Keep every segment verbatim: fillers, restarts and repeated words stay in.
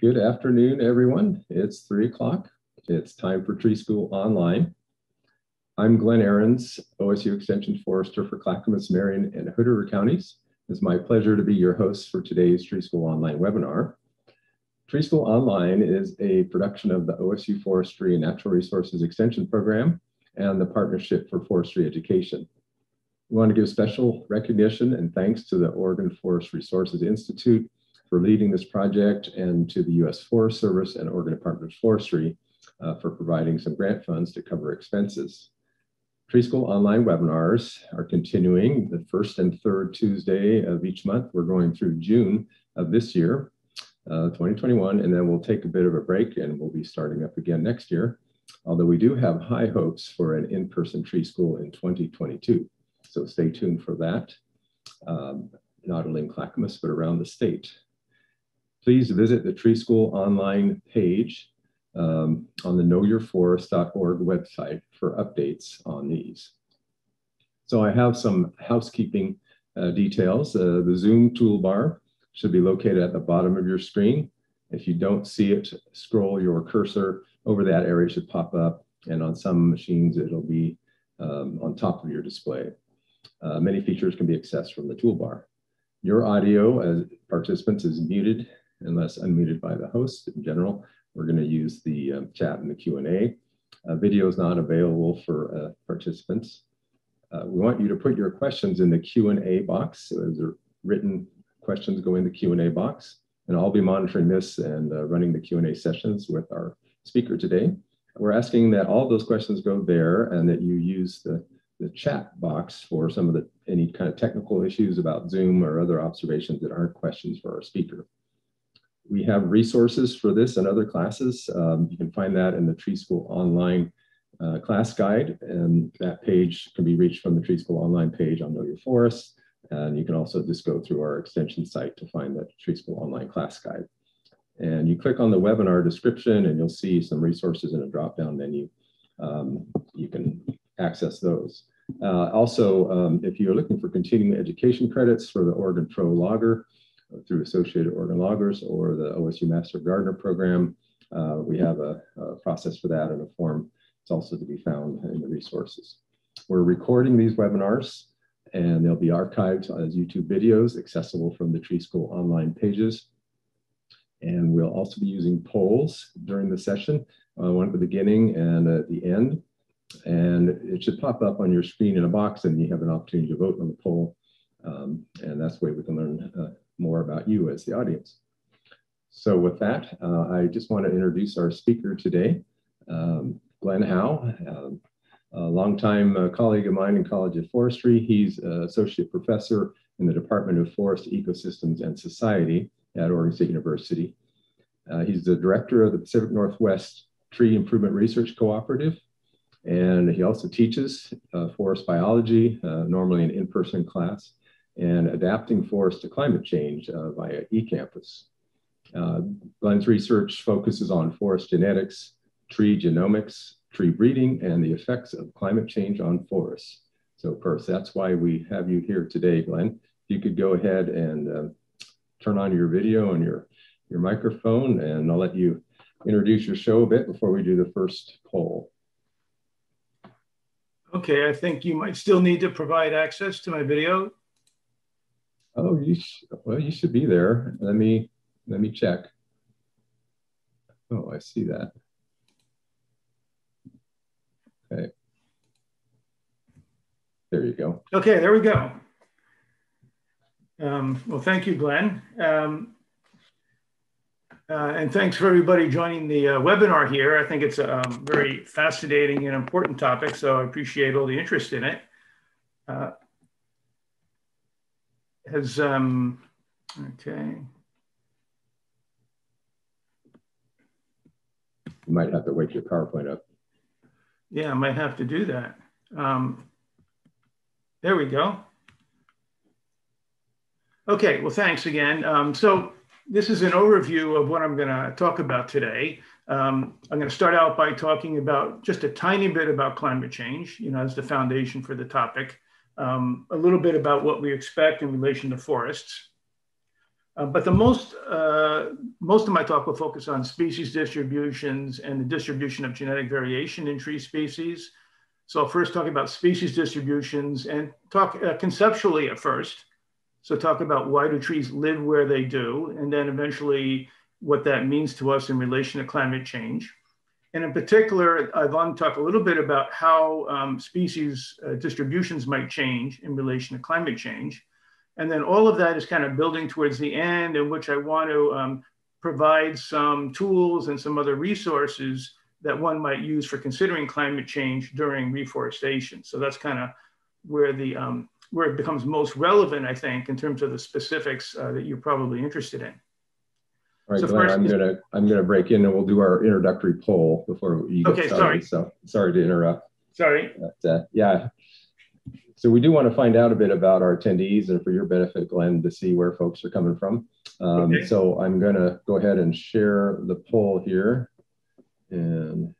Good afternoon, everyone. It's three o'clock. It's time for Tree School Online. I'm Glenn Ahrens, O S U Extension Forester for Clackamas, Marion, and Hood River Counties. It's my pleasure to be your host for today's Tree School Online webinar. Tree School Online is a production of the O S U Forestry and Natural Resources Extension Program and the Partnership for Forestry Education. We want to give special recognition and thanks to the Oregon Forest Resources Institute for leading this project, and to the U S Forest Service and Oregon Department of Forestry uh, for providing some grant funds to cover expenses. Tree School Online webinars are continuing the first and third Tuesday of each month. We're going through June of this year, uh, twenty twenty-one, and then we'll take a bit of a break and we'll be starting up again next year. Although we do have high hopes for an in-person tree school in twenty twenty-two. So stay tuned for that, um, not only in Clackamas, but around the state. Please visit the Tree School Online page um, on the know your forest dot org website for updates on these. So I have some housekeeping uh, details. Uh, the Zoom toolbar should be located at the bottom of your screen. If you don't see it, scroll your cursor over that area, should pop up, and on some machines, it'll be um, on top of your display. Uh, many features can be accessed from the toolbar. Your audio as participants is muted unless unmuted by the host. In general, we're going to use the um, chat and the Q and A. Uh, video is not available for uh, participants. Uh, we want you to put your questions in the Q and A box. So as the written questions go in the Q and A box, and I'll be monitoring this and uh, running the Q and A sessions with our speaker today. We're asking that all those questions go there and that you use the the chat box for some of the any kind of technical issues about Zoom or other observations that aren't questions for our speaker. We have resources for this and other classes. Um, you can find that in the Tree School Online uh, class guide, and that page can be reached from the Tree School Online page on Know Your Forest. And you can also just go through our extension site to find that Tree School Online class guide. And you click on the webinar description and you'll see some resources in a drop-down menu. Um, you can access those. Uh, also, um, if you're looking for continuing education credits for the Oregon Pro Logger through Associated Oregon Loggers or the O S U Master Gardener Program, uh, we have a, a process for that and a form. It's also to be found in the resources. We're recording these webinars and they'll be archived as YouTube videos accessible from the Tree School Online pages. And we'll also be using polls during the session, uh, one at the beginning and at the end. And it should pop up on your screen in a box, and you have an opportunity to vote on the poll. Um, and that's the way we can learn uh, more about you as the audience. So with that, uh, I just want to introduce our speaker today, um, Glenn Howe, um, a longtime uh, colleague of mine in College of Forestry. He's an associate professor in the Department of Forest Ecosystems and Society at Oregon State University. Uh, he's the director of the Pacific Northwest Tree Improvement Research Cooperative. And he also teaches uh, forest biology, uh, normally an in-person class, and adapting forests to climate change uh, via eCampus. Uh, Glenn's research focuses on forest genetics, tree genomics, tree breeding, and the effects of climate change on forests. So, of course, that's why we have you here today, Glenn. If you could go ahead and uh, turn on your video and your, your microphone, and I'll let you introduce your show a bit before we do the first poll. Okay, I think you might still need to provide access to my video. Oh, you sh well, you should be there. Let me let me check. Oh, I see that. Okay, there you go. Okay, there we go. Um, well, thank you, Glenn, um, uh, and thanks for everybody joining the uh, webinar here. I think it's a um, very fascinating and important topic, so I appreciate all the interest in it. Uh, has, um, okay. You might have to wake your PowerPoint up. Yeah, I might have to do that. Um, there we go. Okay, well, thanks again. Um, so this is an overview of what I'm gonna talk about today. Um, I'm gonna start out by talking about just a tiny bit about climate change, you know, as the foundation for the topic, um, a little bit about what we expect in relation to forests. Uh, but the most, uh, most of my talk will focus on species distributions and the distribution of genetic variation in tree species. So first talking about species distributions and talk uh, conceptually at first. So talk about why do trees live where they do, and then eventually what that means to us in relation to climate change. And in particular, I want to talk a little bit about how um, species uh, distributions might change in relation to climate change. And then all of that is kind of building towards the end, in which I want to um, provide some tools and some other resources that one might use for considering climate change during reforestation. So that's kind of where the um, where it becomes most relevant, I think, in terms of the specifics uh, that you're probably interested in. All right, so Glenn, first, I'm gonna I'm gonna break in and we'll do our introductory poll before you get okay, started. Sorry. So sorry to interrupt. Sorry. But, uh, yeah. So we do want to find out a bit about our attendees, and for your benefit, Glenn, to see where folks are coming from. Um, okay. So I'm going to go ahead and share the poll here, and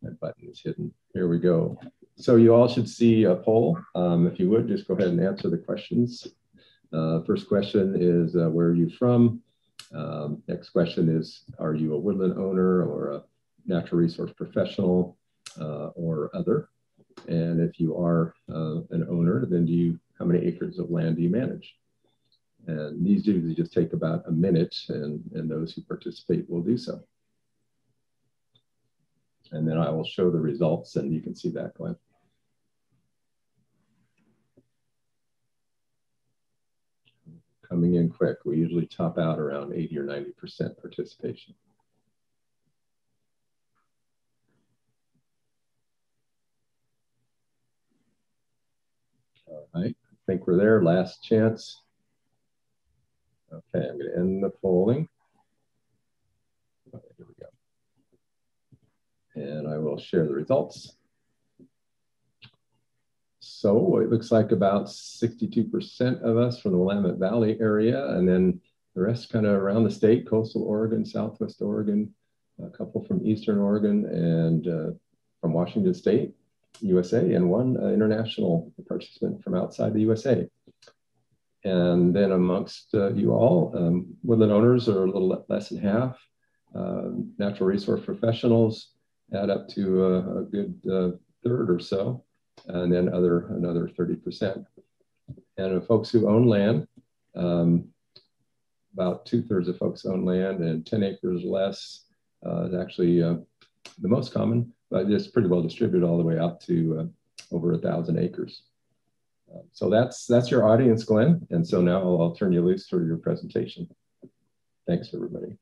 my button is hidden. Here we go. So you all should see a poll. Um, if you would, just go ahead and answer the questions. Uh, first question is, uh, where are you from? Um, next question is, are you a woodland owner or a natural resource professional uh, or other? And if you are uh, an owner, then do you, how many acres of land do you manage? And these usually just take about a minute, and, and those who participate will do so. And then I will show the results, and you can see that, Glenn. Coming in quick, we usually top out around eighty or ninety percent participation. All right, I think we're there, last chance. Okay, I'm gonna end the polling. Okay, here we go. And I will share the results. So it looks like about sixty-two percent of us from the Willamette Valley area, and then the rest kind of around the state, coastal Oregon, Southwest Oregon, a couple from Eastern Oregon, and uh, from Washington State, U S A, and one uh, international participant from outside the U S A. And then amongst uh, you all, um, woodland owners are a little le less than half. Uh, natural resource professionals add up to a, a good uh, third or so, and then other another thirty percent. And uh, folks who own land, um, about two thirds of folks own land, and ten acres or less uh, is actually uh, the most common. But it's pretty well distributed all the way out to uh, over a thousand acres. Uh, so that's that's your audience, Glenn. And so now I'll, I'll turn you loose for your presentation. Thanks, everybody.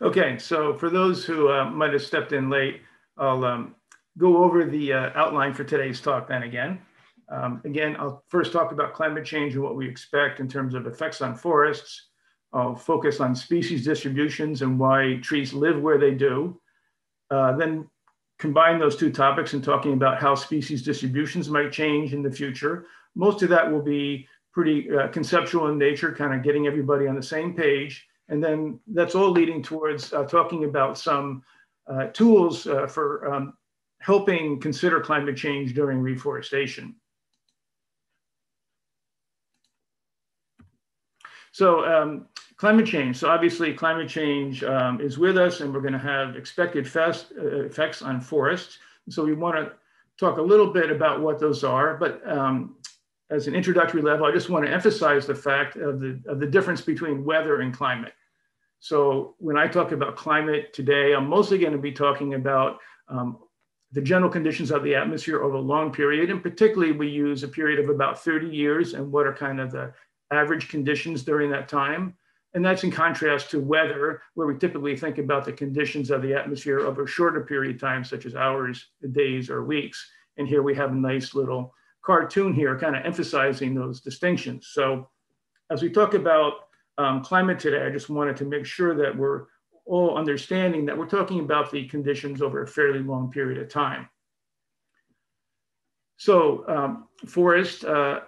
Okay, so for those who uh, might have stepped in late, I'll um, go over the uh, outline for today's talk then again. Um, again, I'll first talk about climate change and what we expect in terms of effects on forests. I'll focus on species distributions and why trees live where they do. Uh, then combine those two topics in talking about how species distributions might change in the future. Most of that will be pretty uh, conceptual in nature, kind of getting everybody on the same page. And then that's all leading towards uh, talking about some uh, tools uh, for um, helping consider climate change during reforestation. So um, climate change. So obviously climate change um, is with us, and we're gonna have expected fast, uh, effects on forests. So we wanna talk a little bit about what those are, but um, as an introductory level, I just wanna emphasize the fact of the, of the difference between weather and climate. So when I talk about climate today, I'm mostly gonna be talking about um, the general conditions of the atmosphere over a long period. And particularly we use a period of about thirty years, and what are kind of the average conditions during that time. And that's in contrast to weather, where we typically think about the conditions of the atmosphere over a shorter period of time, such as hours, days, or weeks. And here we have a nice little cartoon here kind of emphasizing those distinctions. So as we talk about um, climate today, I just wanted to make sure that we're all understanding that we're talking about the conditions over a fairly long period of time. So um, forest, uh,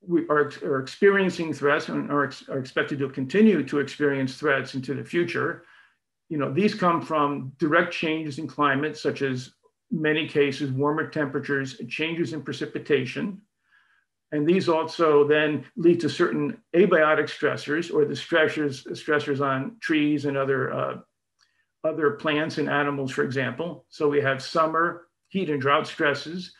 we are, are experiencing threats and are, ex are expected to continue to experience threats into the future. you know, these come from direct changes in climate, such as many cases, warmer temperatures, changes in precipitation. And these also then lead to certain abiotic stressors, or the stressors, stressors on trees and other, uh, other plants and animals, for example. So we have summer, heat and drought stresses,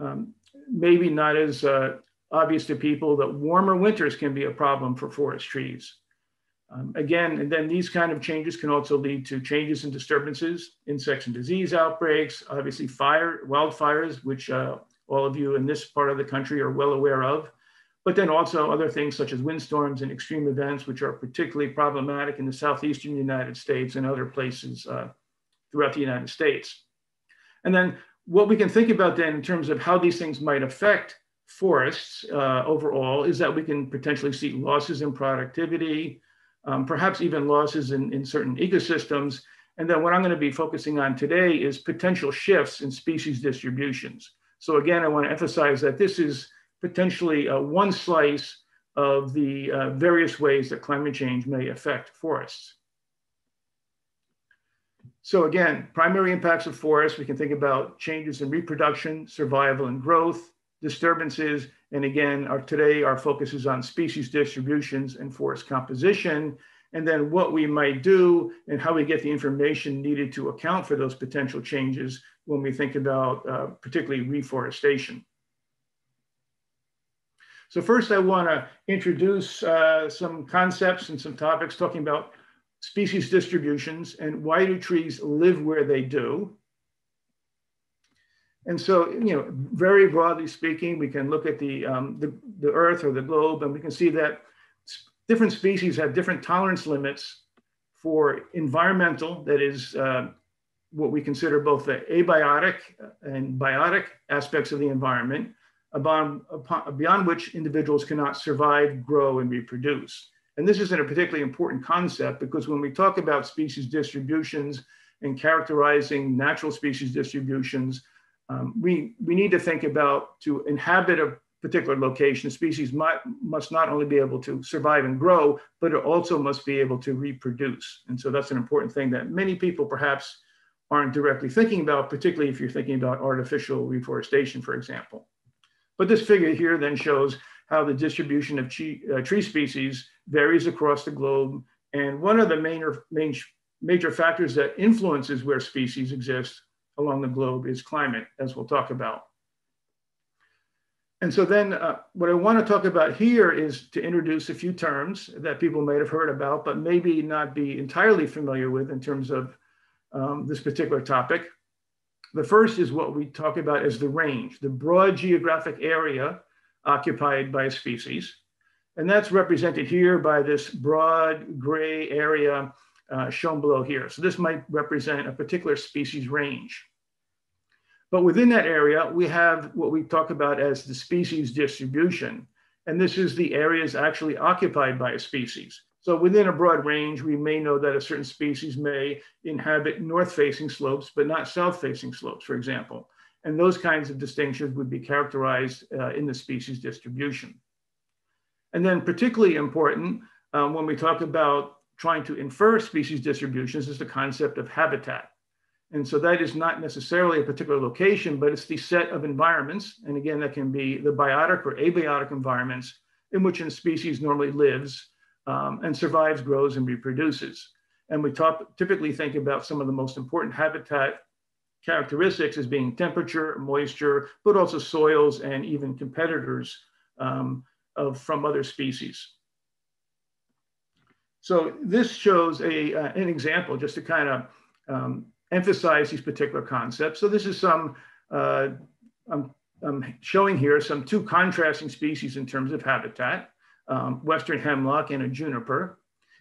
um, maybe not as uh, obvious to people that warmer winters can be a problem for forest trees. Um, again, and then these kind of changes can also lead to changes and disturbances, insects and disease outbreaks, obviously fire, wildfires, which uh, all of you in this part of the country are well aware of, but then also other things such as windstorms and extreme events, which are particularly problematic in the southeastern United States and other places uh, throughout the United States. And then what we can think about then in terms of how these things might affect forests uh, overall is that we can potentially see losses in productivity, Um, perhaps even losses in, in certain ecosystems. And then what I'm going to be focusing on today is potential shifts in species distributions. So again, I want to emphasize that this is potentially uh, one slice of the uh, various ways that climate change may affect forests. So again, primary impacts of forests, we can think about changes in reproduction, survival and growth, disturbances, and again, our, today our focus is on species distributions and forest composition, and then what we might do and how we get the information needed to account for those potential changes when we think about uh, particularly reforestation. So first I want to introduce uh, some concepts and some topics talking about species distributions and why do trees live where they do. And so, you know, very broadly speaking, we can look at the, um, the, the earth or the globe, and we can see that different species have different tolerance limits for environmental, that is uh, what we consider both the abiotic and biotic aspects of the environment, upon, upon, beyond which individuals cannot survive, grow, and reproduce. And this is a particularly important concept because when we talk about species distributions and characterizing natural species distributions, Um, we, we need to think about to inhabit a particular location, species might, must not only be able to survive and grow, but it also must be able to reproduce. And so that's an important thing that many people perhaps aren't directly thinking about, particularly if you're thinking about artificial reforestation, for example. But this figure here then shows how the distribution of tree, uh, tree species varies across the globe. And one of the main, main, major factors that influences where species exist along the globe is climate, as we'll talk about. And so then uh, what I want to talk about here is to introduce a few terms that people might have heard about, but maybe not be entirely familiar with in terms of um, this particular topic. The first is what we talk about as the range, the broad geographic area occupied by a species. And that's represented here by this broad gray area Uh, shown below here. So this might represent a particular species range. But within that area, we have what we talk about as the species distribution. And this is the areas actually occupied by a species. So within a broad range, we may know that a certain species may inhabit north-facing slopes, but not south-facing slopes, for example. And those kinds of distinctions would be characterized uh, in the species distribution. And then particularly important um, when we talk about trying to infer species distributions is the concept of habitat. And so that is not necessarily a particular location, but it's the set of environments. And again, that can be the biotic or abiotic environments in which a species normally lives um, and survives, grows, and reproduces. And we talk, typically think about some of the most important habitat characteristics as being temperature, moisture, but also soils and even competitors um, of, from other species. So this shows a, uh, an example just to kind of um, emphasize these particular concepts. So this is some, uh, I'm, I'm showing here some two contrasting species in terms of habitat, um, Western hemlock and a juniper.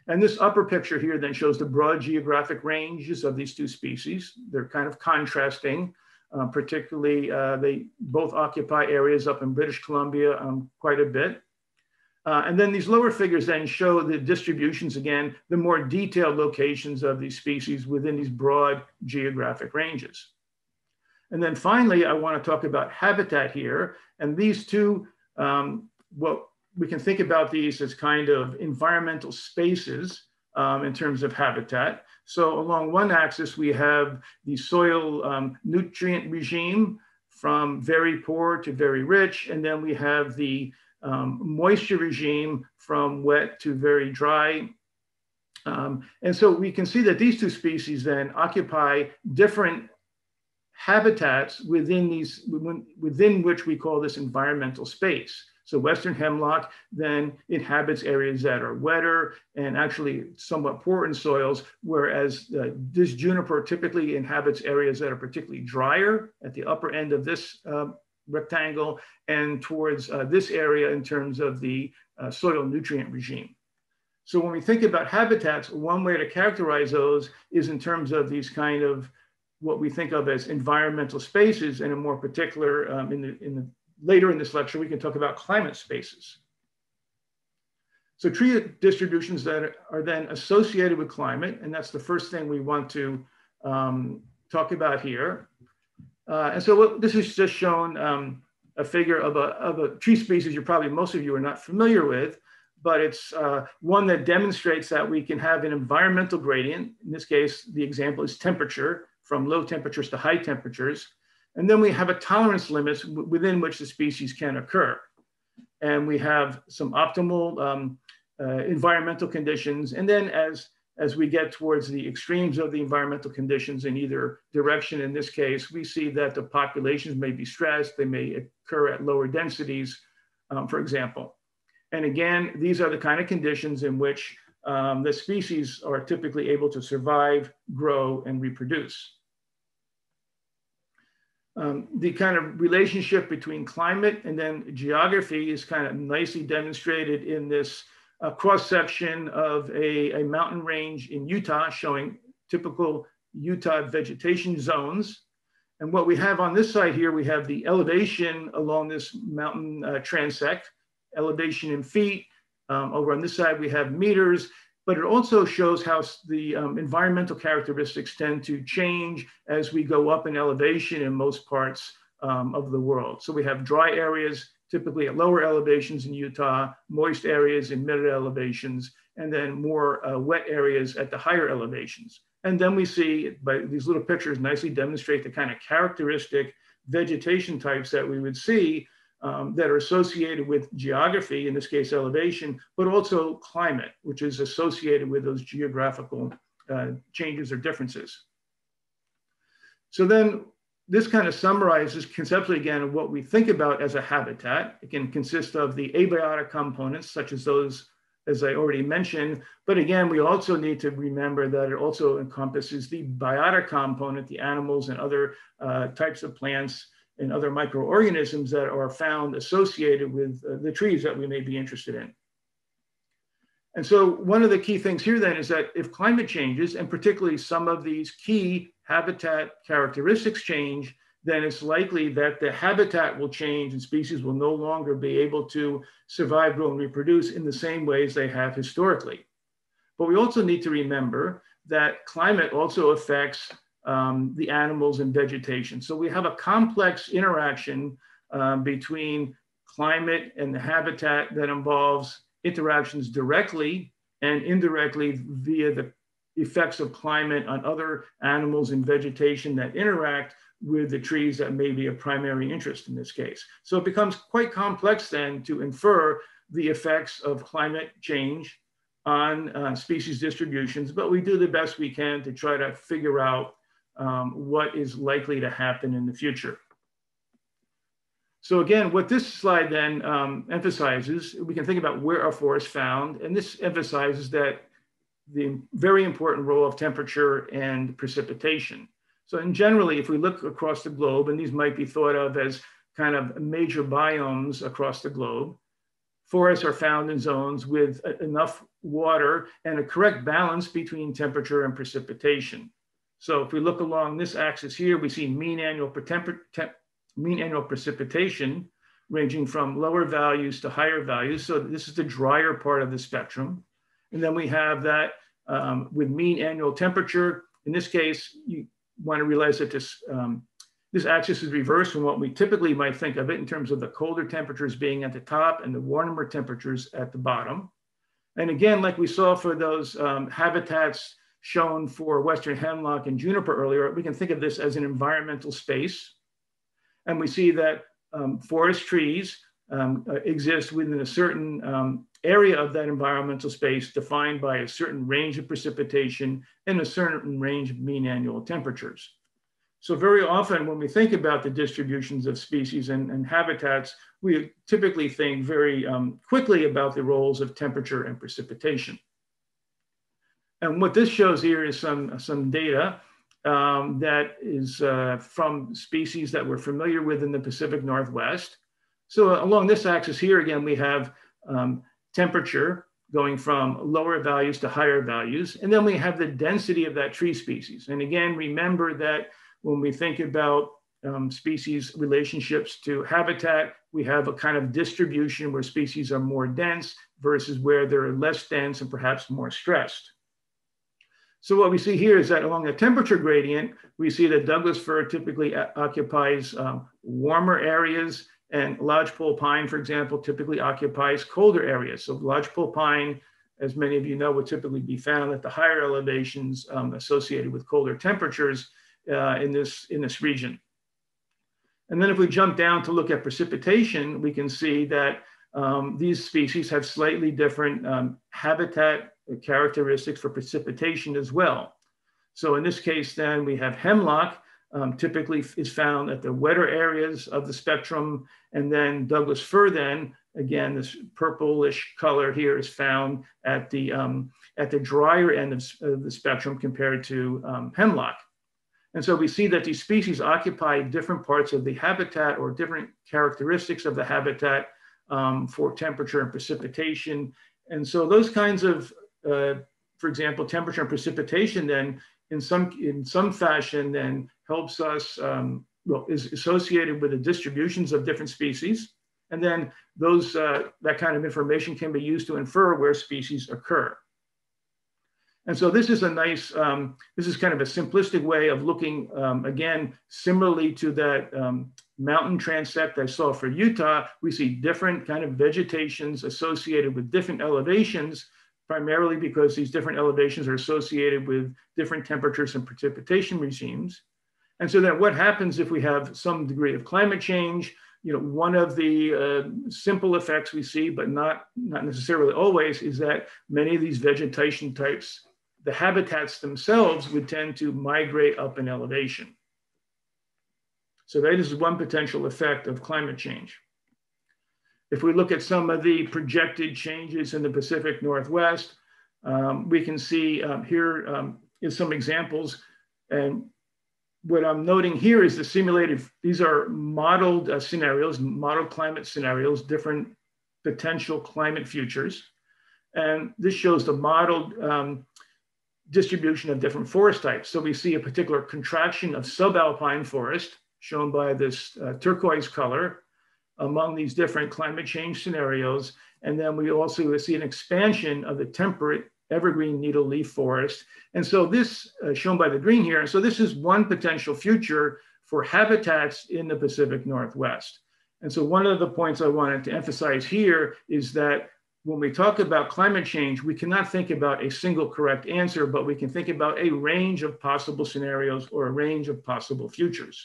And this upper picture here then shows the broad geographic ranges of these two species. They're kind of contrasting, uh, particularly uh, they both occupy areas up in British Columbia um, quite a bit. Uh, and then these lower figures then show the distributions, again, the more detailed locations of these species within these broad geographic ranges. And then finally, I want to talk about habitat here. And these two, um, well, we can think about these as kind of environmental spaces um, in terms of habitat. So along one axis, we have the soil um, nutrient regime from very poor to very rich. And then we have the um, moisture regime from wet to very dry. Um, and so we can see that these two species then occupy different habitats within these, within which we call this environmental space. So Western hemlock then inhabits areas that are wetter and actually somewhat poor in soils, whereas uh, this juniper typically inhabits areas that are particularly drier at the upper end of this uh, rectangle and towards uh, this area in terms of the uh, soil nutrient regime. So when we think about habitats, one way to characterize those is in terms of these kind of what we think of as environmental spaces, and in more particular, um, in the, in the later in this lecture, we can talk about climate spaces. So tree distributions that are then associated with climate, and that's the first thing we want to um, talk about here. Uh, and so what, this is just shown um, a figure of a, of a tree species you're probably, most of you are not familiar with, but it's uh, one that demonstrates that we can have an environmental gradient. In this case, the example is temperature, from low temperatures to high temperatures. And then we have a tolerance limits within which the species can occur. And we have some optimal um, uh, environmental conditions. And then as, as we get towards the extremes of the environmental conditions in either direction, in this case, we see that the populations may be stressed, they may occur at lower densities, um, for example. And again, these are the kind of conditions in which um, the species are typically able to survive, grow, and reproduce. Um, the kind of relationship between climate and then geography is kind of nicely demonstrated in this uh, cross-section of a, a mountain range in Utah, showing typical Utah vegetation zones. And what we have on this side here, we have the elevation along this mountain uh, transect, elevation in feet. Um, over on this side, we have meters. But it also shows how the um, environmental characteristics tend to change as we go up in elevation in most parts um, of the world. So we have dry areas, typically at lower elevations in Utah, moist areas in mid elevations, and then more uh, wet areas at the higher elevations. And then we see, by these little pictures nicely demonstrate the kind of characteristic vegetation types that we would see Um, that are associated with geography, in this case elevation, but also climate, which is associated with those geographical uh, changes or differences. So then this kind of summarizes conceptually again what we think about as a habitat. It can consist of the abiotic components, such as those, as I already mentioned, but again, we also need to remember that it also encompasses the biotic component, the animals and other uh, types of plants and other microorganisms that are found associated with uh, the trees that we may be interested in. And so one of the key things here then is that if climate changes, and particularly some of these key habitat characteristics change, then it's likely that the habitat will change and species will no longer be able to survive, grow, and reproduce in the same ways they have historically. But we also need to remember that climate also affects Um, the animals and vegetation. So we have a complex interaction um, between climate and the habitat that involves interactions directly and indirectly via the effects of climate on other animals and vegetation that interact with the trees that may be of primary interest in this case. So it becomes quite complex then to infer the effects of climate change on uh, species distributions, but we do the best we can to try to figure out Um, what is likely to happen in the future. So again, what this slide then um, emphasizes, we can think about where our forests found, and this emphasizes that the very important role of temperature and precipitation. So in generally, if we look across the globe, and these might be thought of as kind of major biomes across the globe, forests are found in zones with enough water and a correct balance between temperature and precipitation. So if we look along this axis here, we see mean annual, per temper, temp, mean annual precipitation ranging from lower values to higher values. So this is the drier part of the spectrum. And then we have that um, with mean annual temperature. In this case, you want to realize that this, um, this axis is reversed from what we typically might think of it in terms of the colder temperatures being at the top and the warmer temperatures at the bottom. And again, like we saw for those um, habitats shown for Western hemlock and juniper earlier, we can think of this as an environmental space. And we see that um, forest trees um, exist within a certain um, area of that environmental space defined by a certain range of precipitation and a certain range of mean annual temperatures. So very often when we think about the distributions of species and, and habitats, we typically think very um, quickly about the roles of temperature and precipitation. And what this shows here is some, some data um, that is uh, from species that we're familiar with in the Pacific Northwest. So along this axis here, again, we have um, temperature going from lower values to higher values. And then we have the density of that tree species. And again, remember that when we think about um, species relationships to habitat, we have a kind of distribution where species are more dense versus where they're less dense and perhaps more stressed. So what we see here is that along the temperature gradient, we see that Douglas fir typically occupies um, warmer areas, and lodgepole pine, for example, typically occupies colder areas. So lodgepole pine, as many of you know, would typically be found at the higher elevations um, associated with colder temperatures uh, in this, in this region. And then if we jump down to look at precipitation, we can see that um, these species have slightly different um, habitat characteristics for precipitation as well. So in this case, then we have hemlock, um, typically is found at the wetter areas of the spectrum. And then Douglas fir then, again, this purplish color here is found at the, um, at the drier end of, of the spectrum compared to um, hemlock. And so we see that these species occupy different parts of the habitat or different characteristics of the habitat um, for temperature and precipitation. And so those kinds of Uh, for example, temperature and precipitation then in some, in some fashion then helps us, um, well, is associated with the distributions of different species. And then those, uh, that kind of information can be used to infer where species occur. And so this is a nice, um, this is kind of a simplistic way of looking, um, again, similarly to that um, mountain transect I saw for Utah, we see different kind of vegetations associated with different elevations, primarily because these different elevations are associated with different temperatures and precipitation regimes. And so that what happens if we have some degree of climate change, you know, one of the uh, simple effects we see, but not, not necessarily always, is that many of these vegetation types, the habitats themselves would tend to migrate up in elevation. So that is one potential effect of climate change. If we look at some of the projected changes in the Pacific Northwest, um, we can see um, here um, is some examples. And what I'm noting here is the simulated, these are modeled uh, scenarios, model climate scenarios, different potential climate futures. And this shows the modeled um, distribution of different forest types. So we see a particular contraction of subalpine forest, shown by this uh, turquoise color, among these different climate change scenarios. And then we also see an expansion of the temperate evergreen needle leaf forest. And so this, uh, shown by the green here, and so this is one potential future for habitats in the Pacific Northwest. And so one of the points I wanted to emphasize here is that when we talk about climate change, we cannot think about a single correct answer, but we can think about a range of possible scenarios or a range of possible futures.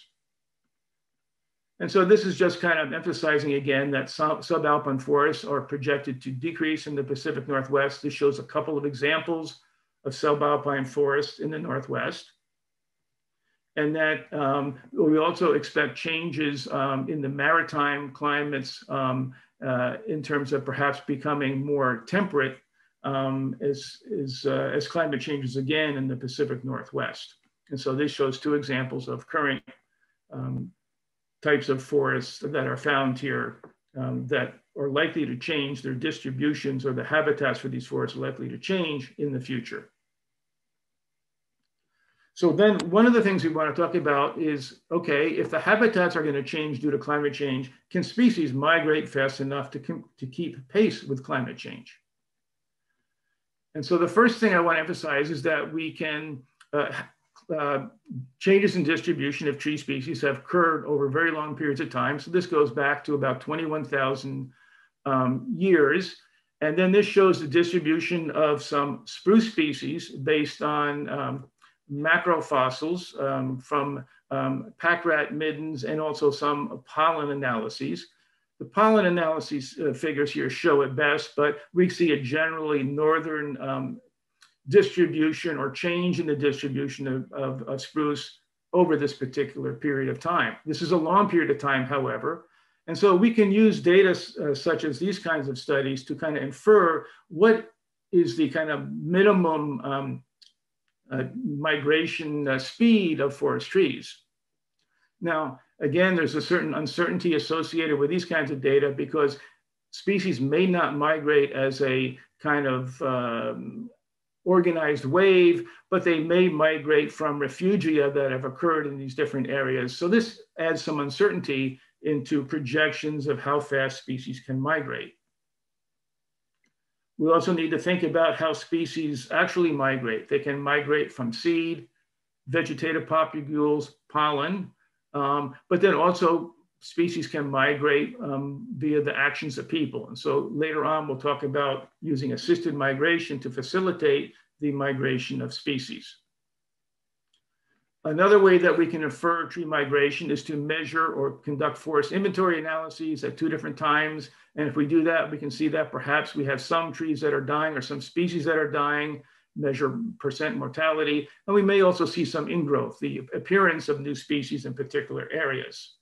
And so this is just kind of emphasizing again that sub subalpine forests are projected to decrease in the Pacific Northwest. This shows a couple of examples of subalpine forests in the Northwest. And that um, we also expect changes um, in the maritime climates um, uh, in terms of perhaps becoming more temperate um, as, as, uh, as climate changes again in the Pacific Northwest. And so this shows two examples of current um, types of forests that are found here um, that are likely to change their distributions, or the habitats for these forests are likely to change in the future. So then one of the things we want to talk about is, okay, if the habitats are going to change due to climate change, can species migrate fast enough to, to keep pace with climate change? And so the first thing I want to emphasize is that we can uh, Uh, changes in distribution of tree species have occurred over very long periods of time. So this goes back to about twenty-one thousand um, years. And then this shows the distribution of some spruce species based on um, macrofossils um, from um, pack rat middens and also some pollen analyses. The pollen analyses uh, figures here show it best, but we see a generally northern um, distribution or change in the distribution of, of, of spruce over this particular period of time. This is a long period of time, however. And so we can use data uh, such as these kinds of studies to kind of infer what is the kind of minimum um, uh, migration uh, speed of forest trees. Now, again, there's a certain uncertainty associated with these kinds of data because species may not migrate as a kind of um, organized wave, but they may migrate from refugia that have occurred in these different areas. So this adds some uncertainty into projections of how fast species can migrate. We also need to think about how species actually migrate. They can migrate from seed, vegetative papules, pollen, um, but then also species can migrate um, via the actions of people. And so later on, we'll talk about using assisted migration to facilitate the migration of species. Another way that we can infer tree migration is to measure or conduct forest inventory analyses at two different times. And if we do that, we can see that perhaps we have some trees that are dying or some species that are dying, measure percent mortality. And we may also see some ingrowth, the appearance of new species in particular areas.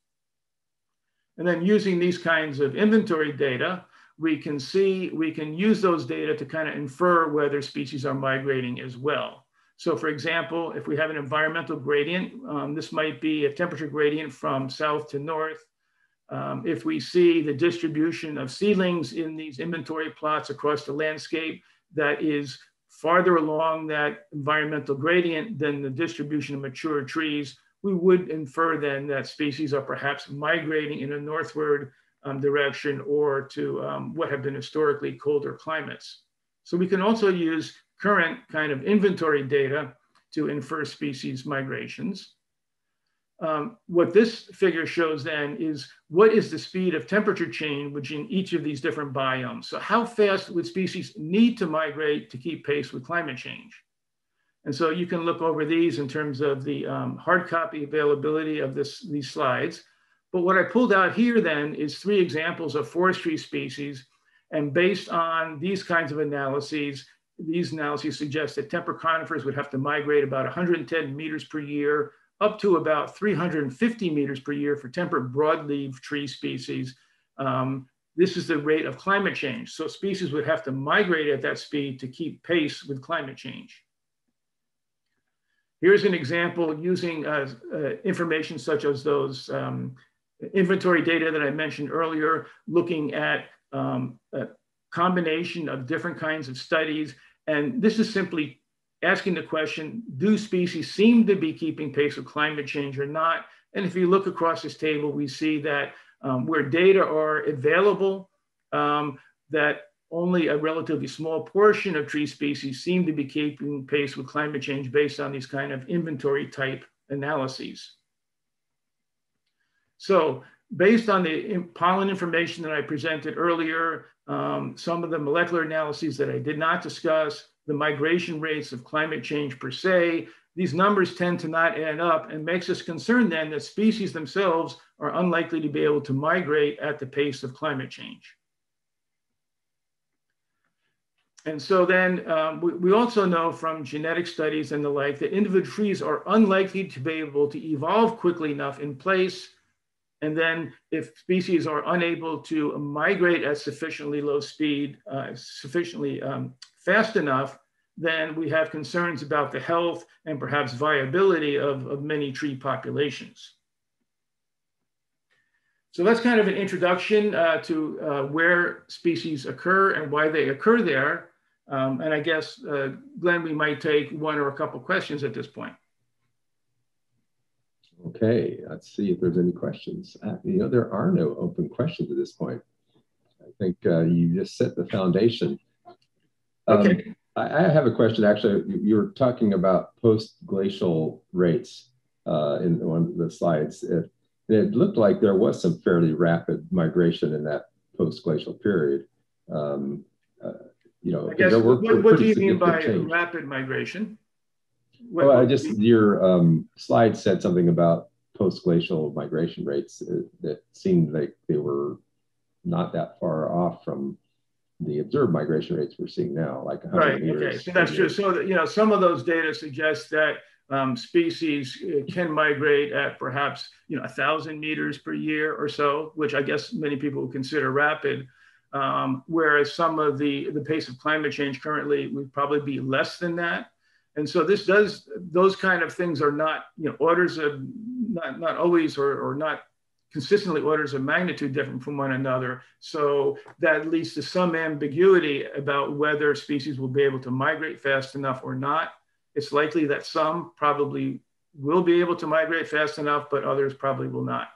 And then using these kinds of inventory data, we can see, we can use those data to kind of infer whether species are migrating as well. So for example, if we have an environmental gradient, um, this might be a temperature gradient from south to north. Um, if we see the distribution of seedlings in these inventory plots across the landscape that is farther along that environmental gradient than the distribution of mature trees, we would infer then that species are perhaps migrating in a northward um, direction or to um, what have been historically colder climates. So we can also use current kind of inventory data to infer species migrations. Um, what this figure shows then is what is the speed of temperature change within each of these different biomes. So how fast would species need to migrate to keep pace with climate change? And so you can look over these in terms of the um, hard copy availability of this, these slides. But what I pulled out here then is three examples of forestry species. And based on these kinds of analyses, these analyses suggest that temper conifers would have to migrate about one hundred ten meters per year, up to about three hundred fifty meters per year for temper broadleaf tree species. Um, this is the rate of climate change. So species would have to migrate at that speed to keep pace with climate change. Here's an example using uh, uh, information such as those um, inventory data that I mentioned earlier, looking at um, a combination of different kinds of studies. And this is simply asking the question, do species seem to be keeping pace with climate change or not? And if you look across this table, we see that um, where data are available, um, that only a relatively small portion of tree species seem to be keeping pace with climate change based on these kind of inventory type analyses. So based on the pollen information that I presented earlier, um, some of the molecular analyses that I did not discuss, the migration rates of climate change per se, these numbers tend to not add up and makes us concerned then that species themselves are unlikely to be able to migrate at the pace of climate change. And so then um, we, we also know from genetic studies and the like that individual trees are unlikely to be able to evolve quickly enough in place. And then if species are unable to migrate at sufficiently low speed, uh, sufficiently um, fast enough, then we have concerns about the health and perhaps viability of, of many tree populations. So that's kind of an introduction uh, to uh, where species occur and why they occur there. Um, and I guess, uh, Glenn, we might take one or a couple questions at this point. Okay, let's see if there's any questions. Uh, you know, there are no open questions at this point. I think uh, you just set the foundation. Um, okay. I, I have a question, actually. You were talking about post-glacial rates uh, in one of the slides. It, it looked like there was some fairly rapid migration in that post-glacial period. Um, uh, you know, I guess, there were, what, were what do you mean by change. rapid migration? What, well, I just, your um, slide said something about post-glacial migration rates uh, that seemed like they were not that far off from the observed migration rates we're seeing now, like one hundred meters. Right, okay, so that's true. So, you know, some of those data suggest that um, species can migrate at perhaps, you know, one thousand meters per year or so, which I guess many people would consider rapid. Um, whereas some of the, the pace of climate change currently would probably be less than that. And so this does, those kind of things are not, you know, orders of, not, not always or, or not consistently orders of magnitude different from one another. So that leads to some ambiguity about whether species will be able to migrate fast enough or not. It's likely that some probably will be able to migrate fast enough, but others probably will not.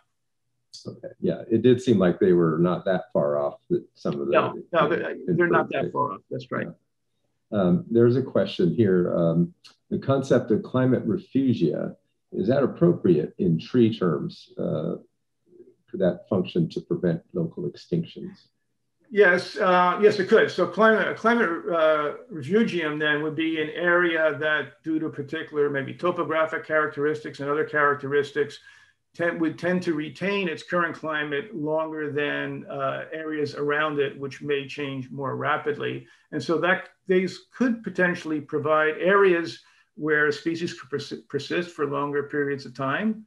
Okay. Yeah, it did seem like they were not that far off. That some of the no, no, they're, they're not that far off. That's right. Yeah. Um, there's a question here. Um, the concept of climate refugia, is that appropriate in tree terms? Uh, could that function to prevent local extinctions? Yes, uh, yes, it could. So climate, a climate uh, refugium then would be an area that, due to particular maybe topographic characteristics and other characteristics, Tend, would tend to retain its current climate longer than uh, areas around it, which may change more rapidly. And so that these could potentially provide areas where species could pers persist for longer periods of time.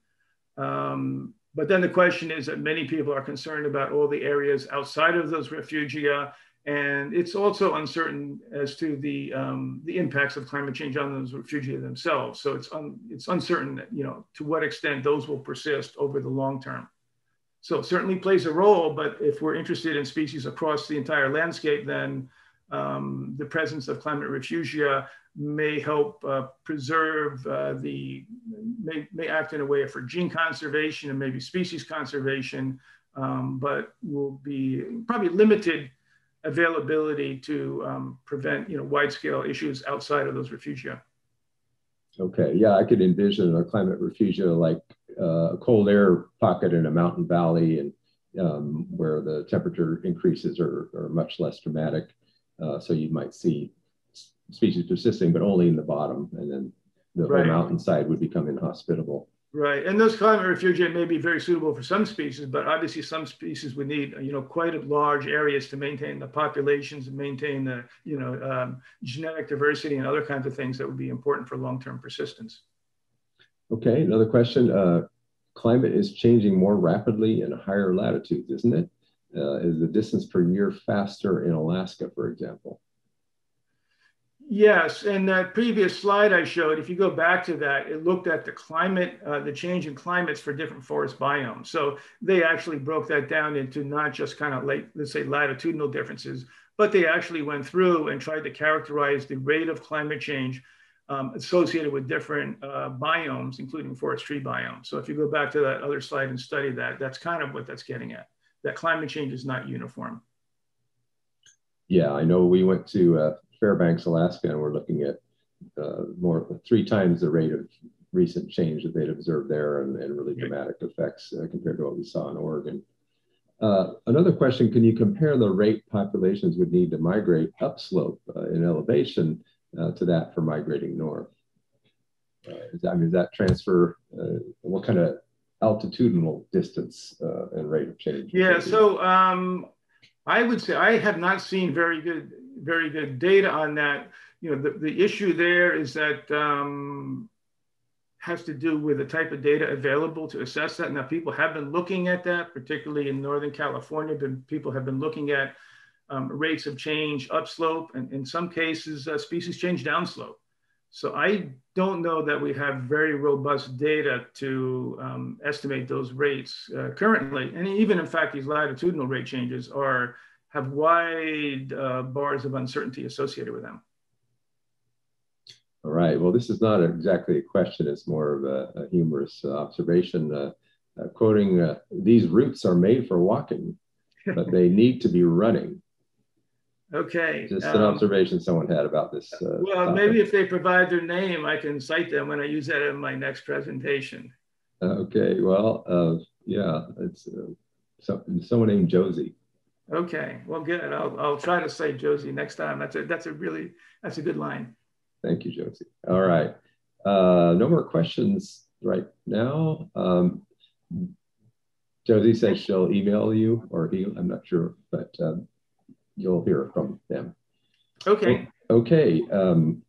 Um, but then the question is that many people are concerned about all the areas outside of those refugia. And it's also uncertain as to the, um, the impacts of climate change on those refugia themselves. So it's, un it's uncertain, that, you know, to what extent those will persist over the long term. So it certainly plays a role, but if we're interested in species across the entire landscape, then um, the presence of climate refugia may help uh, preserve uh, the, may, may act in a way for gene conservation and maybe species conservation, um, but will be probably limited availability to um, prevent, you know, wide-scale issues outside of those refugia. Okay, yeah, I could envision a climate refugia like uh, a cold air pocket in a mountain valley, and um, where the temperature increases are, are much less dramatic. Uh, so you might see species persisting, but only in the bottom, and then the right. whole mountainside would become inhospitable. Right, and those climate refugia may be very suitable for some species, but obviously some species would need, you know, quite large areas to maintain the populations and maintain the, you know, um, genetic diversity and other kinds of things that would be important for long-term persistence. Okay, another question. Uh, climate is changing more rapidly in higher latitudes, isn't it? Uh, is the distance per year faster in Alaska, for example? Yes, and that previous slide I showed, if you go back to that, it looked at the climate, uh, the change in climates for different forest biomes. So they actually broke that down into not just kind of, late, let's say, latitudinal differences, but they actually went through and tried to characterize the rate of climate change um, associated with different uh, biomes, including forest tree biomes. So if you go back to that other slide and study that, that's kind of what that's getting at, that climate change is not uniform. Yeah, I know we went to uh... Fairbanks, Alaska, and we're looking at uh, more three times the rate of recent change that they'd observed there, and, and really dramatic effects uh, compared to what we saw in Oregon. Uh, another question, can you compare the rate populations would need to migrate upslope uh, in elevation uh, to that for migrating north? Uh, is that, I mean, is that transfer, uh, what kind of altitudinal distance uh, and rate of change? Yeah, so um, I would say I have not seen very good very good data on that. You know, the, the issue there is that um, has to do with the type of data available to assess that. Now, people have been looking at that, particularly in Northern California, but people have been looking at um, rates of change upslope, and in some cases, uh, species change downslope. So I don't know that we have very robust data to um, estimate those rates uh, currently. And even in fact, these latitudinal rate changes are have wide uh, bars of uncertainty associated with them. All right, well, this is not exactly a question, it's more of a, a humorous uh, observation. Uh, uh, quoting, uh, these roots are made for walking, but they need to be running. Okay. Just an um, observation someone had about this. Uh, well, topic. Maybe if they provide their name, I can cite them when I use that in my next presentation. Uh, okay, well, uh, yeah, it's uh, so, someone named Josie. Okay, well, good. I'll, I'll try to say Josie next time. That's a, that's a really, that's a good line. Thank you, Josie. All right. Uh, no more questions right now. Um, Josie says she'll email you or email, I'm not sure, but um, you'll hear from them. Okay. Okay. Um,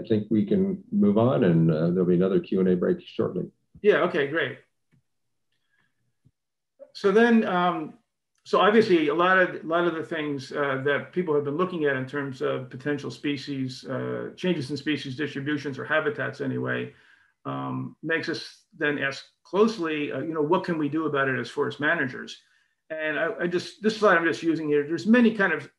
I think we can move on, and uh, there'll be another Q and A break shortly. Yeah, okay, great. So then, um, so obviously a lot of, a lot of the things uh, that people have been looking at in terms of potential species, uh, changes in species distributions or habitats anyway, um, makes us then ask closely, uh, you know, what can we do about it as forest managers? And I, I just, this slide I'm just using here, there's many kind of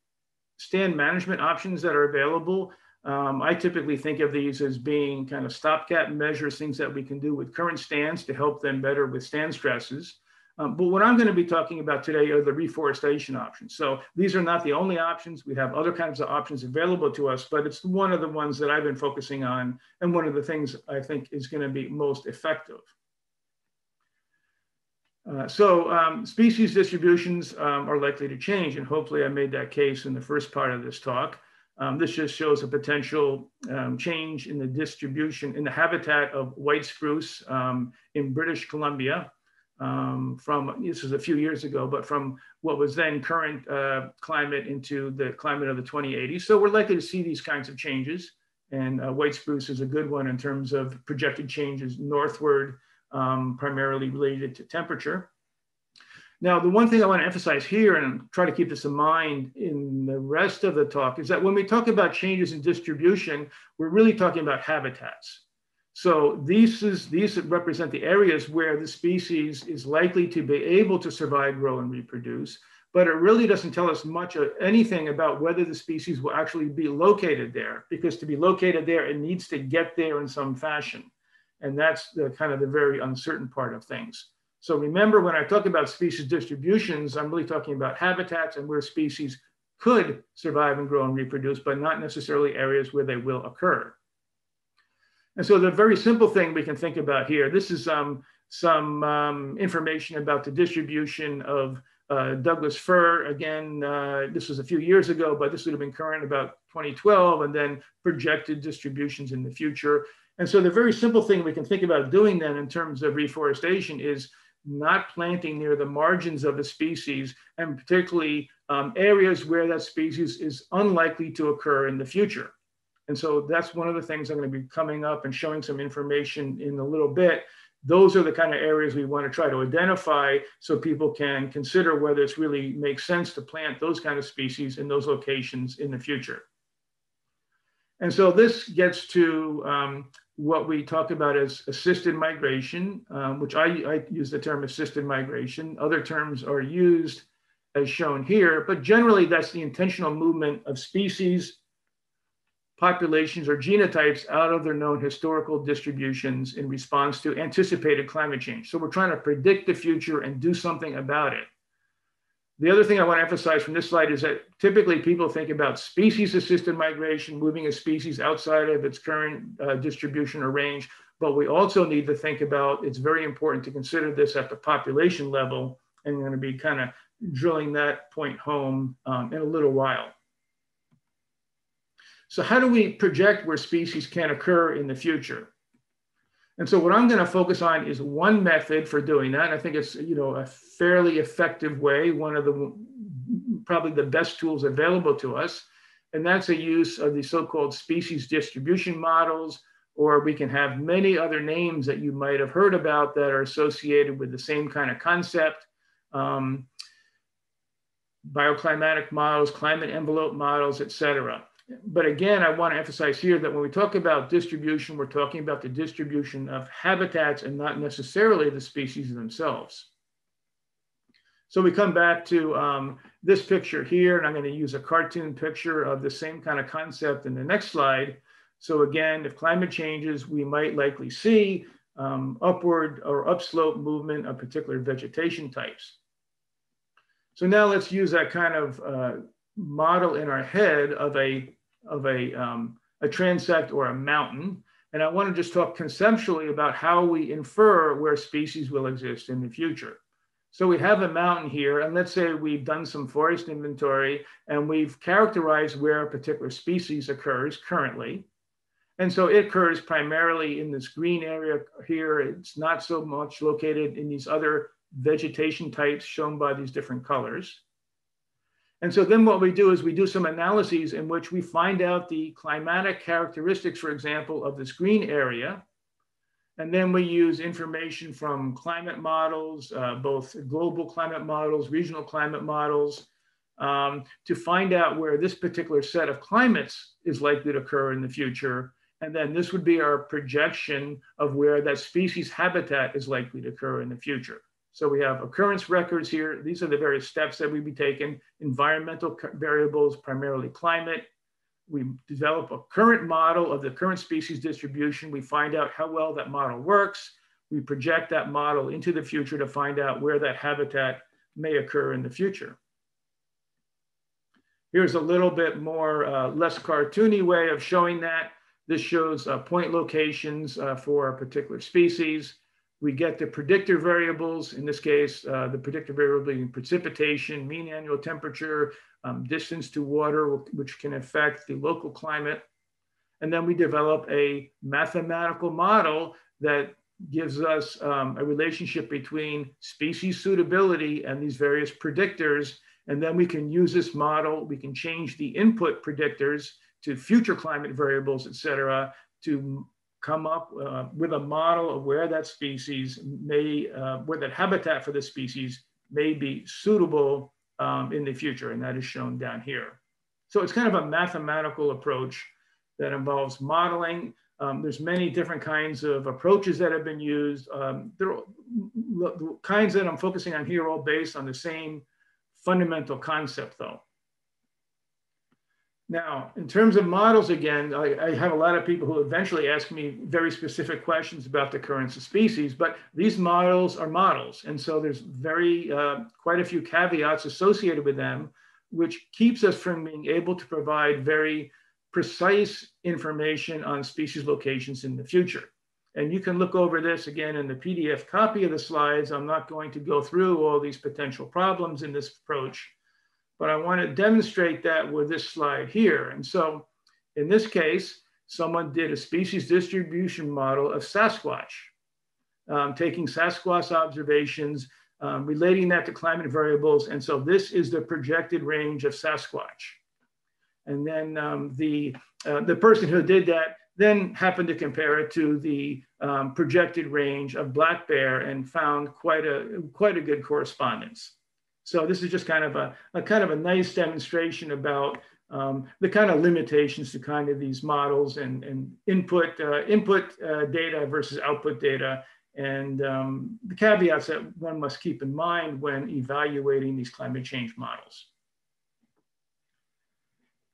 stand management options that are available. Um, I typically think of these as being kind of stopgap measures, things that we can do with current stands to help them better withstand stresses. Um, but what I'm going to be talking about today are the reforestation options. So these are not the only options. We have other kinds of options available to us, but it's one of the ones that I've been focusing on, and one of the things I think is going to be most effective. Uh, so um, species distributions um, are likely to change, and hopefully I made that case in the first part of this talk. Um, this just shows a potential um, change in the distribution in the habitat of white spruce um, in British Columbia um, from, this was a few years ago, but from what was then current uh, climate into the climate of the twenty eighties. So we're likely to see these kinds of changes, and uh, white spruce is a good one in terms of projected changes northward, um, primarily related to temperature. Now, the one thing I want to emphasize here, and try to keep this in mind in the rest of the talk, is that when we talk about changes in distribution, we're really talking about habitats. So these, is, these represent the areas where the species is likely to be able to survive, grow, and reproduce, but it really doesn't tell us much of anything about whether the species will actually be located there, because to be located there, it needs to get there in some fashion. And that's the kind of the very uncertain part of things. So remember, when I talk about species distributions, I'm really talking about habitats and where species could survive and grow and reproduce, but not necessarily areas where they will occur. And so the very simple thing we can think about here, this is um, some um, information about the distribution of uh, Douglas fir. Again, uh, this was a few years ago, but this would have been current about twenty twelve, and then projected distributions in the future. And so the very simple thing we can think about doing then in terms of reforestation is not planting near the margins of a species, and particularly um, areas where that species is unlikely to occur in the future. And so that's one of the things I'm going to be coming up and showing some information in a little bit. Those are the kind of areas we want to try to identify so people can consider whether it really makes sense to plant those kind of species in those locations in the future. And so this gets to um, what we talk about as assisted migration, um, which I, I use the term assisted migration. Other terms are used as shown here, but generally that's the intentional movement of species, populations, or genotypes out of their known historical distributions in response to anticipated climate change. So we're trying to predict the future and do something about it. The other thing I want to emphasize from this slide is that typically people think about species-assisted migration, moving a species outside of its current uh, distribution or range, but we also need to think about, it's very important to consider this at the population level, and I'm going to be kind of drilling that point home um, in a little while. So how do we project where species can occur in the future? And so what I'm going to focus on is one method for doing that. And I think it's, you know, a fairly effective way, one of the probably the best tools available to us. And that's a use of the so-called species distribution models, or we can have many other names that you might have heard about that are associated with the same kind of concept. Um, bioclimatic models, climate envelope models, et cetera. But again, I want to emphasize here that when we talk about distribution, we're talking about the distribution of habitats and not necessarily the species themselves. So we come back to um, this picture here, and I'm going to use a cartoon picture of the same kind of concept in the next slide. So again, if climate changes, we might likely see um, upward or upslope movement of particular vegetation types. So now let's use that kind of uh, model in our head of a of a, um, a transect or a mountain. And I want to just talk conceptually about how we infer where species will exist in the future. So we have a mountain here, and let's say we've done some forest inventory and we've characterized where a particular species occurs currently. And so it occurs primarily in this green area here. It's not so much located in these other vegetation types shown by these different colors. And so then what we do is we do some analyses in which we find out the climatic characteristics, for example, of this green area. And then we use information from climate models, uh, both global climate models, regional climate models, um, to find out where this particular set of climates is likely to occur in the future. And then this would be our projection of where that species habitat is likely to occur in the future. So we have occurrence records here. These are the various steps that we'd be taking, environmental variables, primarily climate. We develop a current model of the current species distribution. We find out how well that model works. We project that model into the future to find out where that habitat may occur in the future. Here's a little bit more, uh, less cartoony way of showing that. This shows uh, point locations uh, for a particular species. We get the predictor variables, in this case, uh, the predictor variable being precipitation, mean annual temperature, um, distance to water, which can affect the local climate. And then we develop a mathematical model that gives us um, a relationship between species suitability and these various predictors. And then we can use this model, we can change the input predictors to future climate variables, et cetera, to come up uh, with a model of where that species may, uh, where that habitat for the species may be suitable um, in the future, and that is shown down here. So it's kind of a mathematical approach that involves modeling. Um, there's many different kinds of approaches that have been used. Um, there are the kinds that I'm focusing on here, all based on the same fundamental concept though. Now, in terms of models, again, I, I have a lot of people who eventually ask me very specific questions about the occurrence of species, but these models are models. And so there's very, uh, quite a few caveats associated with them, which keeps us from being able to provide very precise information on species locations in the future. And you can look over this again in the P D F copy of the slides. I'm not going to go through all these potential problems in this approach, but I want to demonstrate that with this slide here. And so in this case, someone did a species distribution model of Sasquatch, um, taking Sasquatch observations, um, relating that to climate variables. And so this is the projected range of Sasquatch. And then um, the, uh, the person who did that then happened to compare it to the um, projected range of black bear and found quite a, quite a good correspondence. So this is just kind of a, a kind of a nice demonstration about um, the kind of limitations to kind of these models and, and input, uh, input uh, data versus output data, and um, the caveats that one must keep in mind when evaluating these climate change models.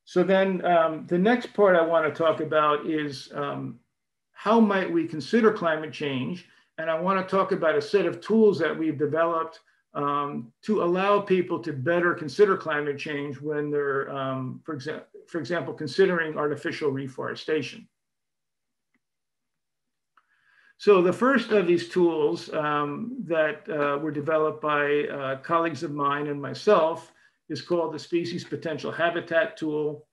So then um, the next part I want to talk about is um, how might we consider climate change? And I want to talk about a set of tools that we've developed Um, to allow people to better consider climate change when they're, um, for, exa for example, considering artificial reforestation. So the first of these tools um, that uh, were developed by uh, colleagues of mine and myself is called the Species Potential Habitat Tool,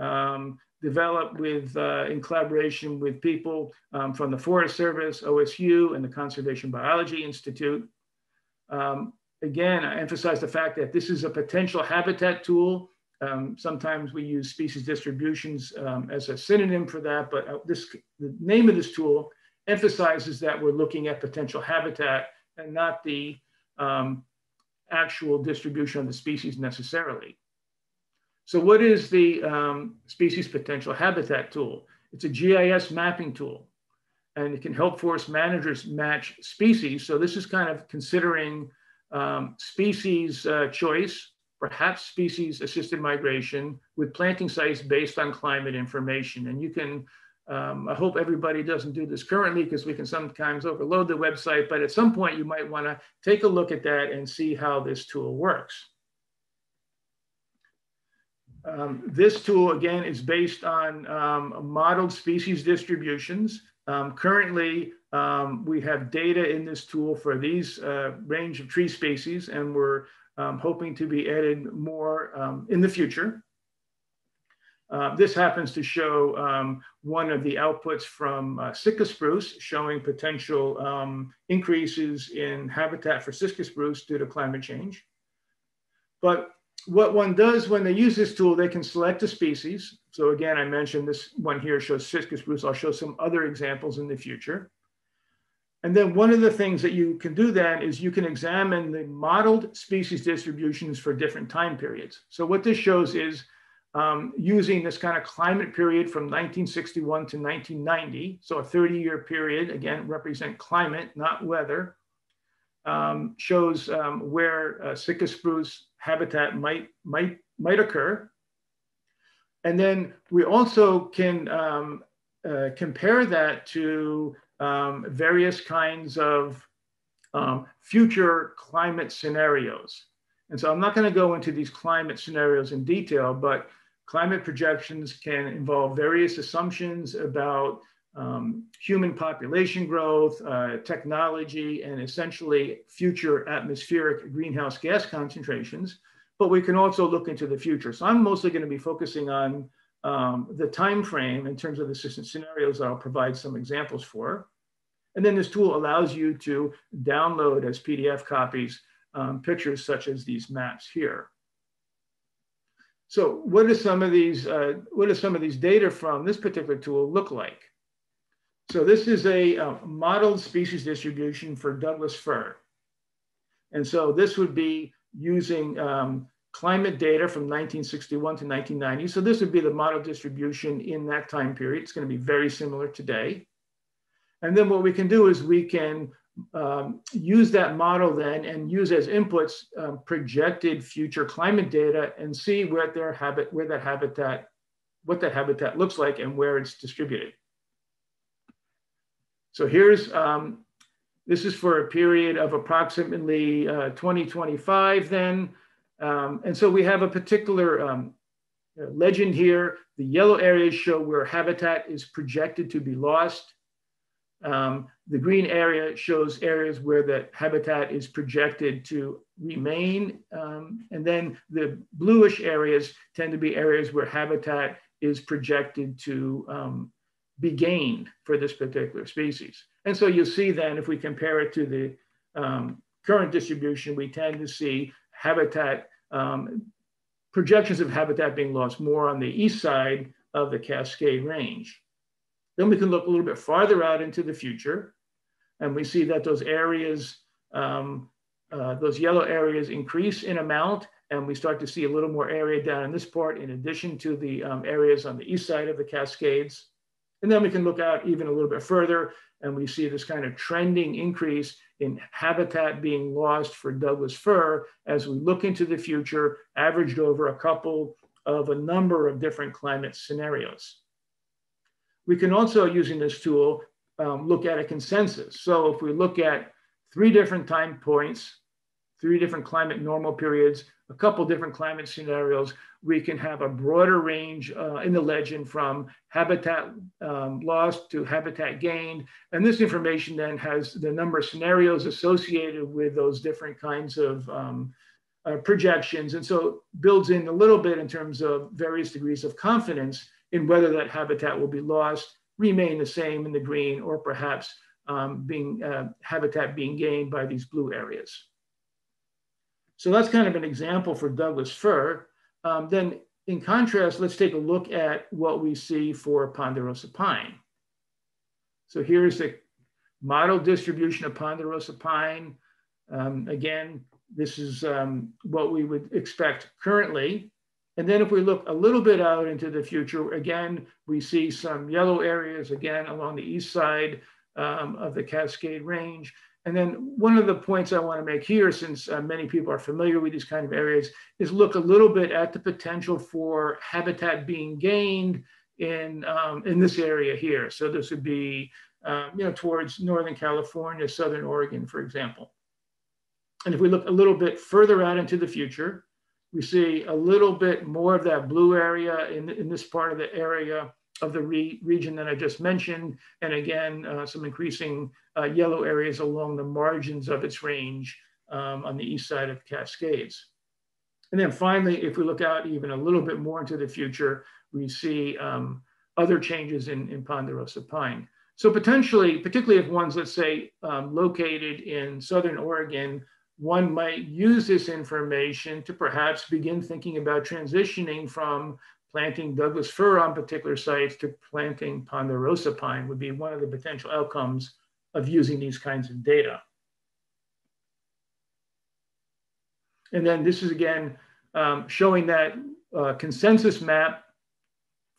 um, developed with, uh, in collaboration with people um, from the Forest Service, O S U, and the Conservation Biology Institute. Um, again, I emphasize the fact that this is a potential habitat tool. Um, sometimes we use species distributions um, as a synonym for that, but this, the name of this tool emphasizes that we're looking at potential habitat and not the um, actual distribution of the species necessarily. So what is the um, Species Potential Habitat Tool? It's a G I S mapping tool, and it can help forest managers match species. So this is kind of considering um, species uh, choice, perhaps species assisted migration, with planting sites based on climate information. And you can, um, I hope everybody doesn't do this currently because we can sometimes overload the website, but at some point you might wanna take a look at that and see how this tool works. Um, this tool, again, is based on um, modeled species distributions. Um, currently, Um, we have data in this tool for these uh, range of tree species, and we're um, hoping to be added more um, in the future. Uh, this happens to show um, one of the outputs from uh, Sitka spruce, showing potential um, increases in habitat for Sitka spruce due to climate change. But what one does when they use this tool, they can select a species. So again, I mentioned this one here shows Sitka spruce. I'll show some other examples in the future. And then one of the things that you can do then is you can examine the modeled species distributions for different time periods. So what this shows is um, using this kind of climate period from nineteen sixty-one to nineteen ninety. So a thirty year period, again, represent climate, not weather, um, shows um, where uh, Sitka spruce habitat might, might, might occur. And then we also can um, uh, compare that to Um, various kinds of um, future climate scenarios. And so I'm not going to go into these climate scenarios in detail, but climate projections can involve various assumptions about um, human population growth, uh, technology, and essentially future atmospheric greenhouse gas concentrations. But we can also look into the future. So I'm mostly going to be focusing on um, the time frame in terms of the scenarios that I'll provide some examples for. And then this tool allows you to download as P D F copies, um, pictures such as these maps here. So what are some of these, uh, what are some of these data from this particular tool look like? So this is a uh, modeled species distribution for Douglas fir. And so this would be using um, climate data from nineteen sixty-one to nineteen ninety. So this would be the model distribution in that time period. It's going to be very similar today. And then what we can do is we can um, use that model then and use as inputs um, projected future climate data and see where their habit, where that habitat, what that habitat looks like and where it's distributed. So here's, um, this is for a period of approximately uh, twenty twenty-five then. Um, and so we have a particular um, legend here. The yellow areas show where habitat is projected to be lost. Um, the green area shows areas where the habitat is projected to remain. Um, and then the bluish areas tend to be areas where habitat is projected to um, be gained for this particular species. And so you'll see then, if we compare it to the um, current distribution, we tend to see habitat, um, projections of habitat being lost more on the east side of the Cascade Range. Then we can look a little bit farther out into the future, and we see that those areas, um, uh, those yellow areas increase in amount, and we start to see a little more area down in this part in addition to the um, areas on the east side of the Cascades. And then we can look out even a little bit further, and we see this kind of trending increase in habitat being lost for Douglas fir as we look into the future, averaged over a couple of a number of different climate scenarios. We can also, using this tool, um, look at a consensus. So if we look at three different time points, three different climate normal periods, a couple different climate scenarios, we can have a broader range uh, in the legend from habitat um, lost to habitat gained. And this information then has the number of scenarios associated with those different kinds of um, uh, projections. And so builds in a little bit in terms of various degrees of confidence in whether that habitat will be lost, remain the same in the green, or perhaps um, being uh, habitat being gained by these blue areas. So that's kind of an example for Douglas fir. Um, then in contrast, let's take a look at what we see for Ponderosa pine. So here's the model distribution of Ponderosa pine. Um, again, this is um, what we would expect currently. And then if we look a little bit out into the future, again, we see some yellow areas, again, along the east side um, of the Cascade Range. And then one of the points I want to make here, since uh, many people are familiar with these kind of areas, is look a little bit at the potential for habitat being gained in, um, in this area here. So this would be uh, you know, towards Northern California, Southern Oregon, for example. And if we look a little bit further out into the future, we see a little bit more of that blue area in, in this part of the area of the re region that I just mentioned. And again, uh, some increasing uh, yellow areas along the margins of its range um, on the east side of Cascades. And then finally, if we look out even a little bit more into the future, we see um, other changes in, in Ponderosa pine. So potentially, particularly if one's, let's say, um, located in Southern Oregon, one might use this information to perhaps begin thinking about transitioning from planting Douglas fir on particular sites to planting Ponderosa pine would be one of the potential outcomes of using these kinds of data. And then this is again um, showing that uh, consensus map,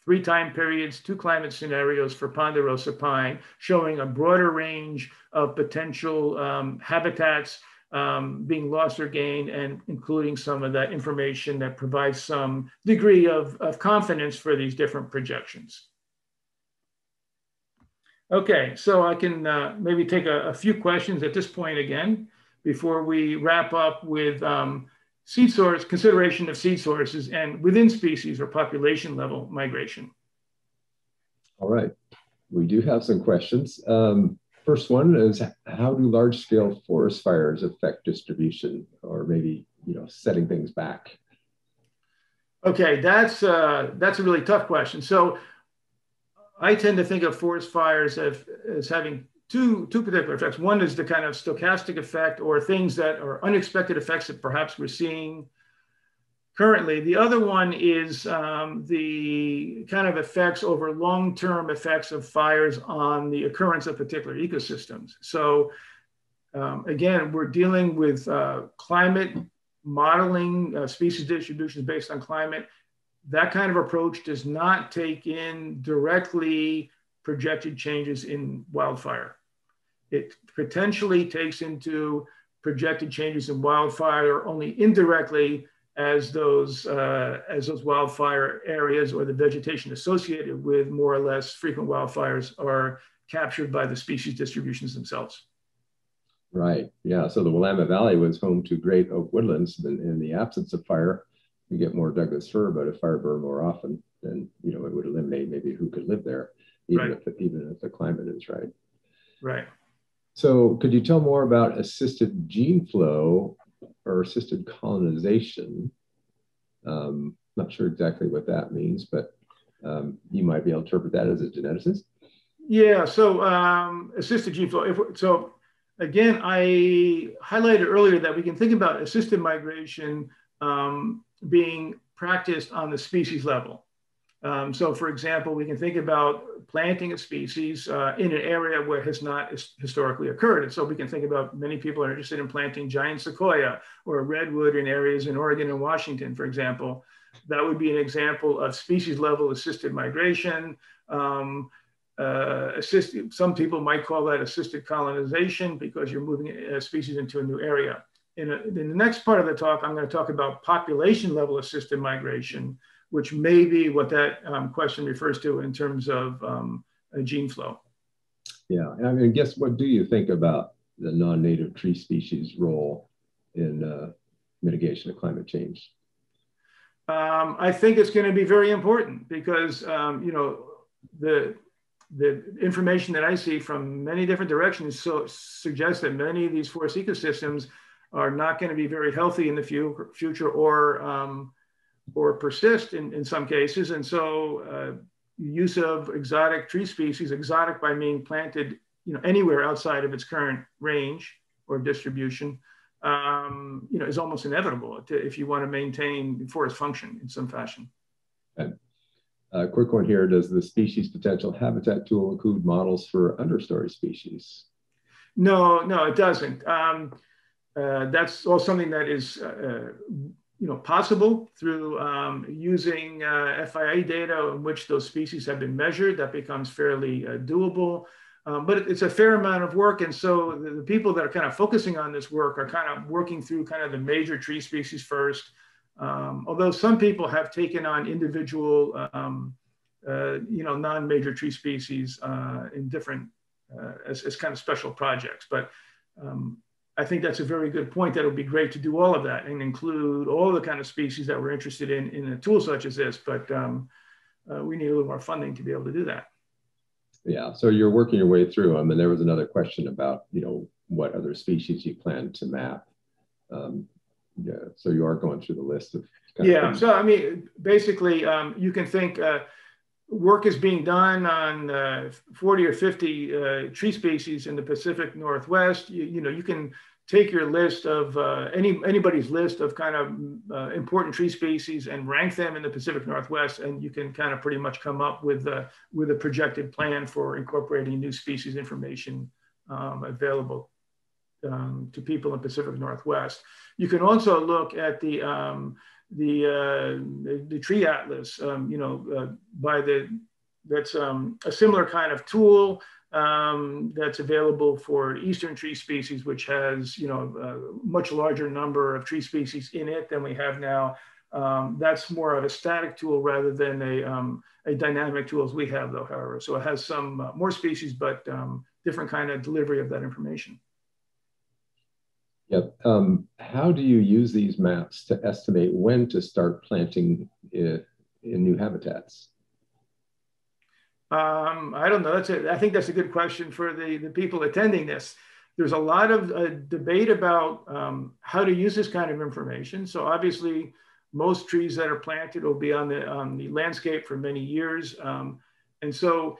three time periods, two climate scenarios for Ponderosa pine, showing a broader range of potential um, habitats um, being lost or gained, and including some of that information that provides some degree of, of confidence for these different projections. Okay, so I can uh, maybe take a, a few questions at this point again, before we wrap up with um, seed source, consideration of seed sources and within species or population level migration. All right, we do have some questions. Um, first one is, how do large scale forest fires affect distribution, or maybe, you know, setting things back? Okay, that's, uh, that's a really tough question. So I tend to think of forest fires as, as having Two, two particular effects. One is the kind of stochastic effect, or things that are unexpected effects that perhaps we're seeing currently. The other one is um, the kind of effects over long-term effects of fires on the occurrence of particular ecosystems. So um, again, we're dealing with uh, climate modeling, uh, species distributions based on climate. That kind of approach does not take in directly projected changes in wildfire. It potentially takes into projected changes in wildfire only indirectly as those, uh, as those wildfire areas or the vegetation associated with more or less frequent wildfires are captured by the species distributions themselves. Right, yeah, so the Willamette Valley was home to great oak woodlands, and in the absence of fire, we get more Douglas fir, but if fire burned more often, then, you know, it would eliminate maybe who could live there, even, right. if the, even if the climate is right. Right. So could you tell more about assisted gene flow or assisted colonization? Um, not sure exactly what that means, but um, you might be able to interpret that as a geneticist. Yeah, so um, assisted gene flow. If, so again, I highlighted earlier that we can think about assisted migration um, being practiced on the species level. Um, so for example, we can think about planting a species uh, in an area where it has not historically occurred. And so we can think about, many people are interested in planting giant sequoia or redwood in areas in Oregon and Washington, for example. That would be an example of species level assisted migration. Um, uh, assist, some people might call that assisted colonization, because you're moving a species into a new area. In, a, in the next part of the talk, I'm going to talk about population level assisted migration, which may be what that um, question refers to in terms of um, gene flow. Yeah, I mean, I guess, what do you think about the non-native tree species role in uh, mitigation of climate change? Um, I think it's going to be very important, because um, you know, the the information that I see from many different directions so suggests that many of these forest ecosystems are not going to be very healthy in the few, future, or um, or persist in, in some cases. And so uh, use of exotic tree species, exotic by meaning planted, you know, anywhere outside of its current range or distribution, um, you know, is almost inevitable to, if you want to maintain forest function in some fashion. Okay. Uh, quick one here, does the Species Potential Habitat Tool include models for understory species? No, no, it doesn't. Um, uh, that's all something that is, uh, you know, possible through um, using uh, F I A data in which those species have been measured. That becomes fairly uh, doable, um, but it's a fair amount of work. And so the, the people that are kind of focusing on this work are kind of working through kind of the major tree species first. Um, although some people have taken on individual, um, uh, you know, non-major tree species uh, in different, uh, as, as kind of special projects, but um, I think that's a very good point, that it would be great to do all of that and include all the kind of species that we're interested in in a tool such as this. But um, uh, we need a little more funding to be able to do that. Yeah, so you're working your way through them. And there was another question about, you know, what other species you plan to map. Um, yeah, so you are going through the list of. Kind yeah, of so I mean, basically um, you can think uh, work is being done on uh, forty or fifty uh, tree species in the Pacific Northwest. You, you know, you can take your list of uh, any anybody's list of kind of uh, important tree species and rank them in the Pacific Northwest, and you can kind of pretty much come up with a, with a projected plan for incorporating new species information um, available um, to people in Pacific Northwest. You can also look at the um, the, uh, the the tree atlas, um, you know, uh, by the that's um, a similar kind of tool. Um, that's available for eastern tree species, which has, you know, a much larger number of tree species in it than we have now. Um, that's more of a static tool rather than a, um, a dynamic tool as we have though, however. So it has some uh, more species, but um, different kind of delivery of that information. Yep. Um, how do you use these maps to estimate when to start planting in, in new habitats? Um, I don't know. That's a, I think that's a good question for the, the people attending this. There's a lot of uh, debate about um, how to use this kind of information. So obviously, most trees that are planted will be on the, on the landscape for many years. Um, and so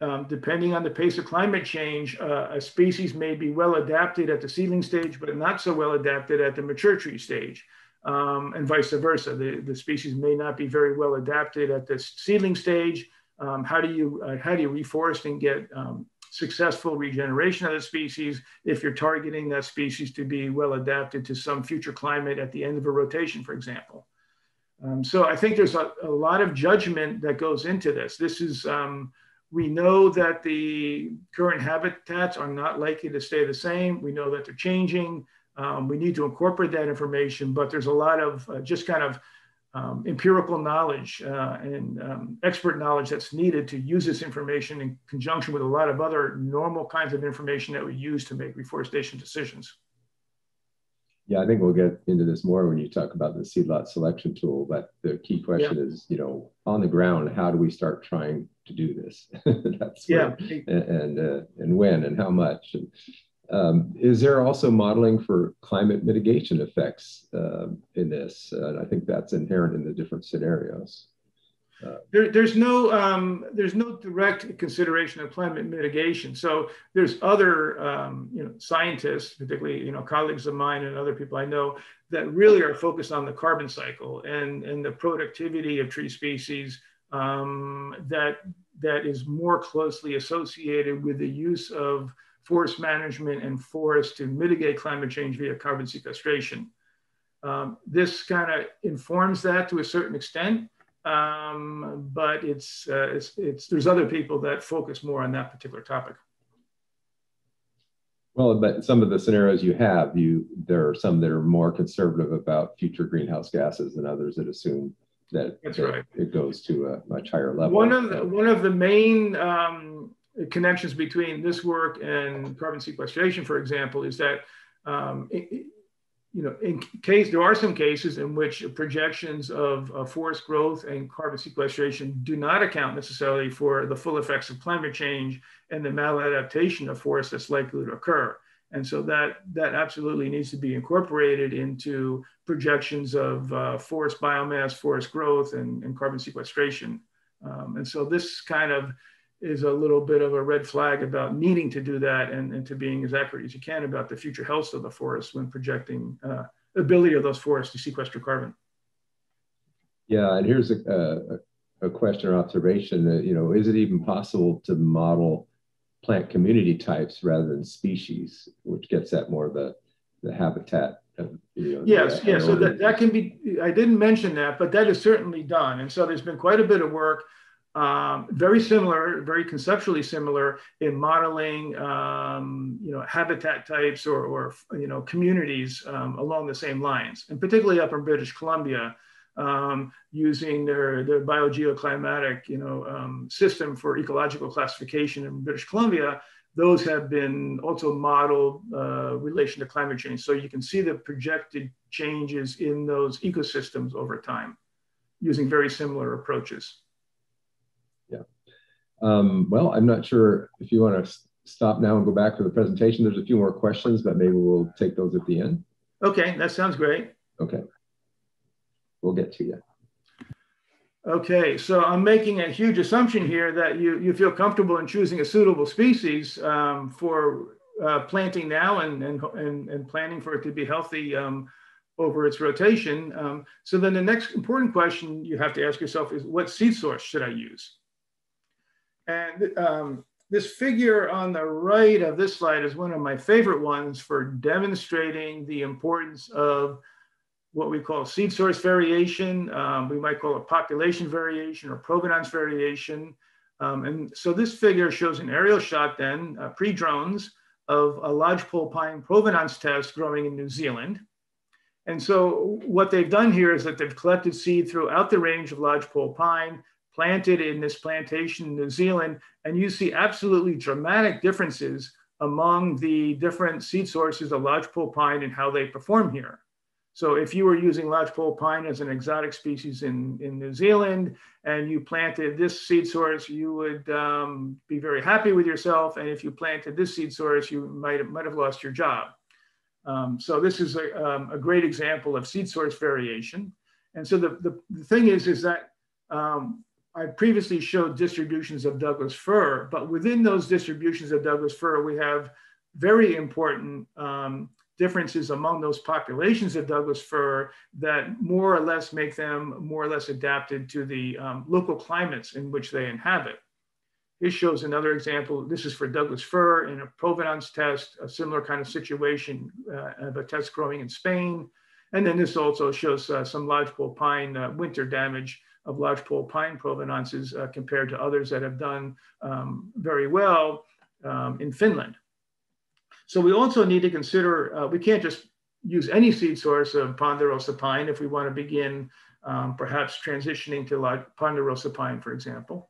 um, depending on the pace of climate change, uh, a species may be well adapted at the seedling stage, but not so well adapted at the mature tree stage. Um, and vice versa, the, the species may not be very well adapted at the seedling stage. Um, how do you uh, how do you reforest and get um, successful regeneration of the species if you're targeting that species to be well adapted to some future climate at the end of a rotation, for example? Um, so I think there's a, a lot of judgment that goes into this. This is um, we know that the current habitats are not likely to stay the same. We know that they're changing. Um, we need to incorporate that information, but there's a lot of uh, just kind of Um, empirical knowledge uh, and um, expert knowledge that's needed to use this information in conjunction with a lot of other normal kinds of information that we use to make reforestation decisions. Yeah, I think we'll get into this more when you talk about the Seedlot Selection Tool, but the key question yeah. is, you know, on the ground, how do we start trying to do this? That's yeah. where, and, and, uh, and when and how much. And, Um, is there also modeling for climate mitigation effects uh, in this? Uh, I think that's inherent in the different scenarios. Uh, there, there's no um, there's no direct consideration of climate mitigation. So there's other um, you know, scientists, particularly you know colleagues of mine and other people I know that really are focused on the carbon cycle and and the productivity of tree species um, that that is more closely associated with the use of forest management and forests to mitigate climate change via carbon sequestration. Um, this kind of informs that to a certain extent, um, but it's, uh, it's, it's, there's other people that focus more on that particular topic. Well, but some of the scenarios you have, you, there are some that are more conservative about future greenhouse gases and others that assume that, That's that right. it goes to a much higher level. One of the, one of the main, um, connections between this work and carbon sequestration, for example, is that um, it, you know, in case there are some cases in which projections of uh, forest growth and carbon sequestration do not account necessarily for the full effects of climate change and the maladaptation of forests that's likely to occur. And so that, that absolutely needs to be incorporated into projections of uh, forest biomass, forest growth, and, and carbon sequestration. Um, and so this kind of is a little bit of a red flag about needing to do that and, and to being as accurate as you can about the future health of the forest when projecting uh, ability of those forests to sequester carbon. Yeah, and here's a, a, a question or observation, uh, you know, is it even possible to model plant community types rather than species, which gets at more of the, the habitat? Of, you know, yes, the, yes, so that, that can be, I didn't mention that, but that is certainly done. And so there's been quite a bit of work Um, very similar, very conceptually similar in modeling, um, you know, habitat types or, or you know, communities um, along the same lines, and particularly up in British Columbia, um, using their, their biogeoclimatic, you know, um, system for ecological classification in British Columbia. Those have been also modeled uh, relation to climate change. So you can see the projected changes in those ecosystems over time using very similar approaches. Um, well, I'm not sure if you want to stop now and go back to the presentation. There's a few more questions, but maybe we'll take those at the end. Okay, that sounds great. Okay, we'll get to you. Okay, so I'm making a huge assumption here that you, you feel comfortable in choosing a suitable species um, for uh, planting now and, and, and, and planning for it to be healthy um, over its rotation. Um, so then the next important question you have to ask yourself is, what seed source should I use? And um, this figure on the right of this slide is one of my favorite ones for demonstrating the importance of what we call seed source variation. Um, we might call it population variation or provenance variation. Um, and so this figure shows an aerial shot then, uh, pre-drones, of a lodgepole pine provenance test growing in New Zealand. And so what they've done here is that they've collected seed throughout the range of lodgepole pine, planted in this plantation in New Zealand, and you see absolutely dramatic differences among the different seed sources of lodgepole pine and how they perform here. So if you were using lodgepole pine as an exotic species in, in New Zealand, and you planted this seed source, you would um, be very happy with yourself. And if you planted this seed source, you might have, might have lost your job. Um, so this is a, um, a great example of seed source variation. And so the, the, the thing is, is that um, I previously showed distributions of Douglas fir, but within those distributions of Douglas fir, we have very important um, differences among those populations of Douglas fir that more or less make them more or less adapted to the um, local climates in which they inhabit. This shows another example. This is for Douglas fir in a provenance test, a similar kind of situation uh, of a test growing in Spain. And then this also shows uh, some lodgepole pine uh, winter damage of lodgepole pine provenances uh, compared to others that have done um, very well um, in Finland. So we also need to consider, uh, we can't just use any seed source of Ponderosa pine if we want to begin um, perhaps transitioning to Ponderosa pine, for example.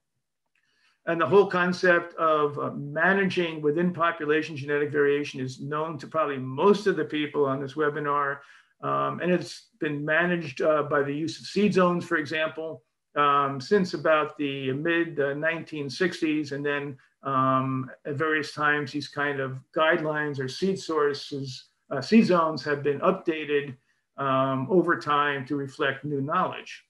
And the whole concept of uh, managing within population genetic variation is known to probably most of the people on this webinar. Um, and it's been managed uh, by the use of seed zones, for example, um, since about the mid nineteen sixties. And then um, at various times, these kind of guidelines or seed sources, uh, seed zones have been updated um, over time to reflect new knowledge.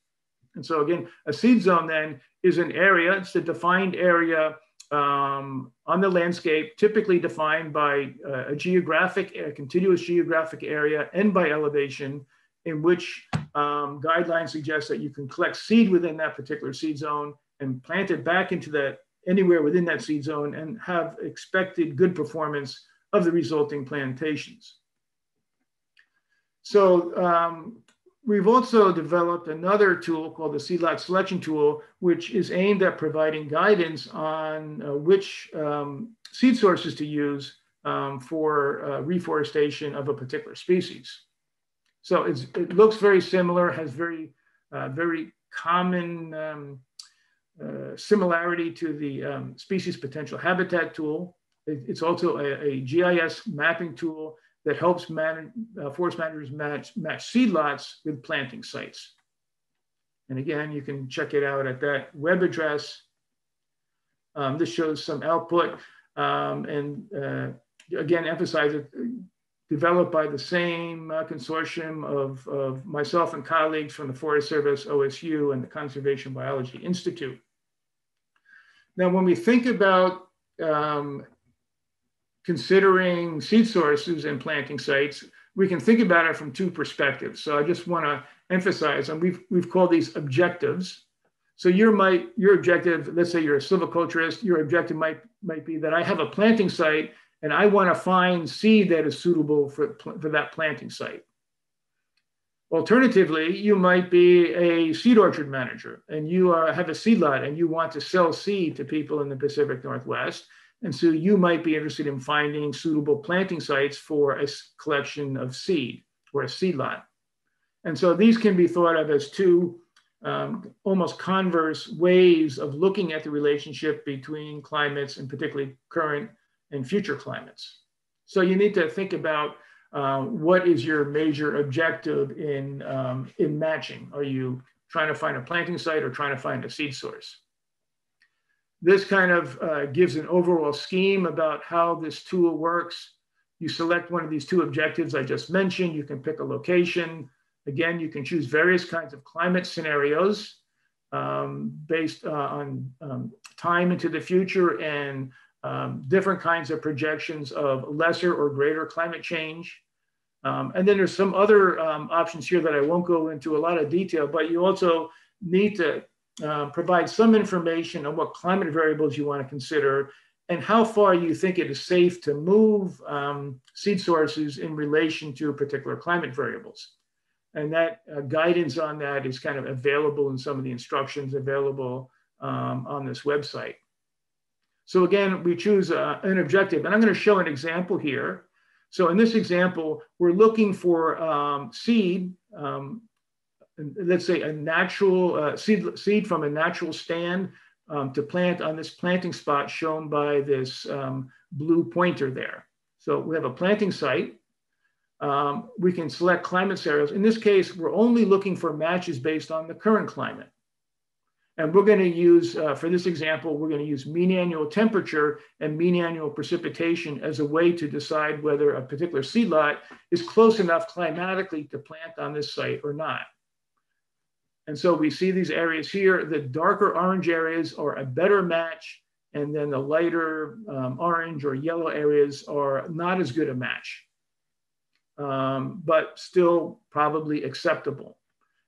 And so again, a seed zone then is an area, it's a defined area um, on the landscape, typically defined by uh, a geographic, a contiguous geographic area and by elevation, in which um, guidelines suggest that you can collect seed within that particular seed zone and plant it back into that, anywhere within that seed zone, and have expected good performance of the resulting plantations. So, um, we've also developed another tool called the Seedlot Selection Tool, which is aimed at providing guidance on uh, which um, seed sources to use um, for uh, reforestation of a particular species. So it's, it looks very similar, has very, uh, very common um, uh, similarity to the um, Species Potential Habitat Tool. It, it's also a, a G I S mapping tool that helps manage, uh, forest managers match, match seed lots with planting sites. And again, you can check it out at that web address. Um, this shows some output um, and uh, again, emphasize it, developed by the same uh, consortium of, of myself and colleagues from the Forest Service, O S U, and the Conservation Biology Institute. Now, when we think about um, considering seed sources and planting sites, we can think about it from two perspectives. So I just want to emphasize, and we've, we've called these objectives. So your, might, your objective, let's say you're a silviculturist, your objective might, might be that I have a planting site and I want to find seed that is suitable for, for that planting site. Alternatively, you might be a seed orchard manager and you are, have a seed lot and you want to sell seed to people in the Pacific Northwest. And so you might be interested in finding suitable planting sites for a collection of seed or a seed lot. And so these can be thought of as two um, almost converse ways of looking at the relationship between climates, and particularly current and future climates. So you need to think about uh, what is your major objective in, um, in matching. Are you trying to find a planting site or trying to find a seed source? This kind of uh, gives an overall scheme about how this tool works. You select one of these two objectives I just mentioned. You can pick a location. Again, you can choose various kinds of climate scenarios um, based uh, on um, time into the future and um, different kinds of projections of lesser or greater climate change. Um, and then there's some other um, options here that I won't go into a lot of detail, but you also need to uh, provide some information on what climate variables you want to consider and how far you think it is safe to move um, seed sources in relation to particular climate variables. And that uh, guidance on that is kind of available in some of the instructions available um, on this website. So again, we choose uh, an objective, and I'm going to show an example here. So in this example, we're looking for um, seed, um, let's say a natural uh, seed, seed from a natural stand um, to plant on this planting spot shown by this um, blue pointer there. So we have a planting site. Um, we can select climate scenarios. In this case, we're only looking for matches based on the current climate. And we're going to use, uh, for this example, we're going to use mean annual temperature and mean annual precipitation as a way to decide whether a particular seedlot is close enough climatically to plant on this site or not. And so we see these areas here. The darker orange areas are a better match, and then the lighter um, orange or yellow areas are not as good a match, um, but still probably acceptable.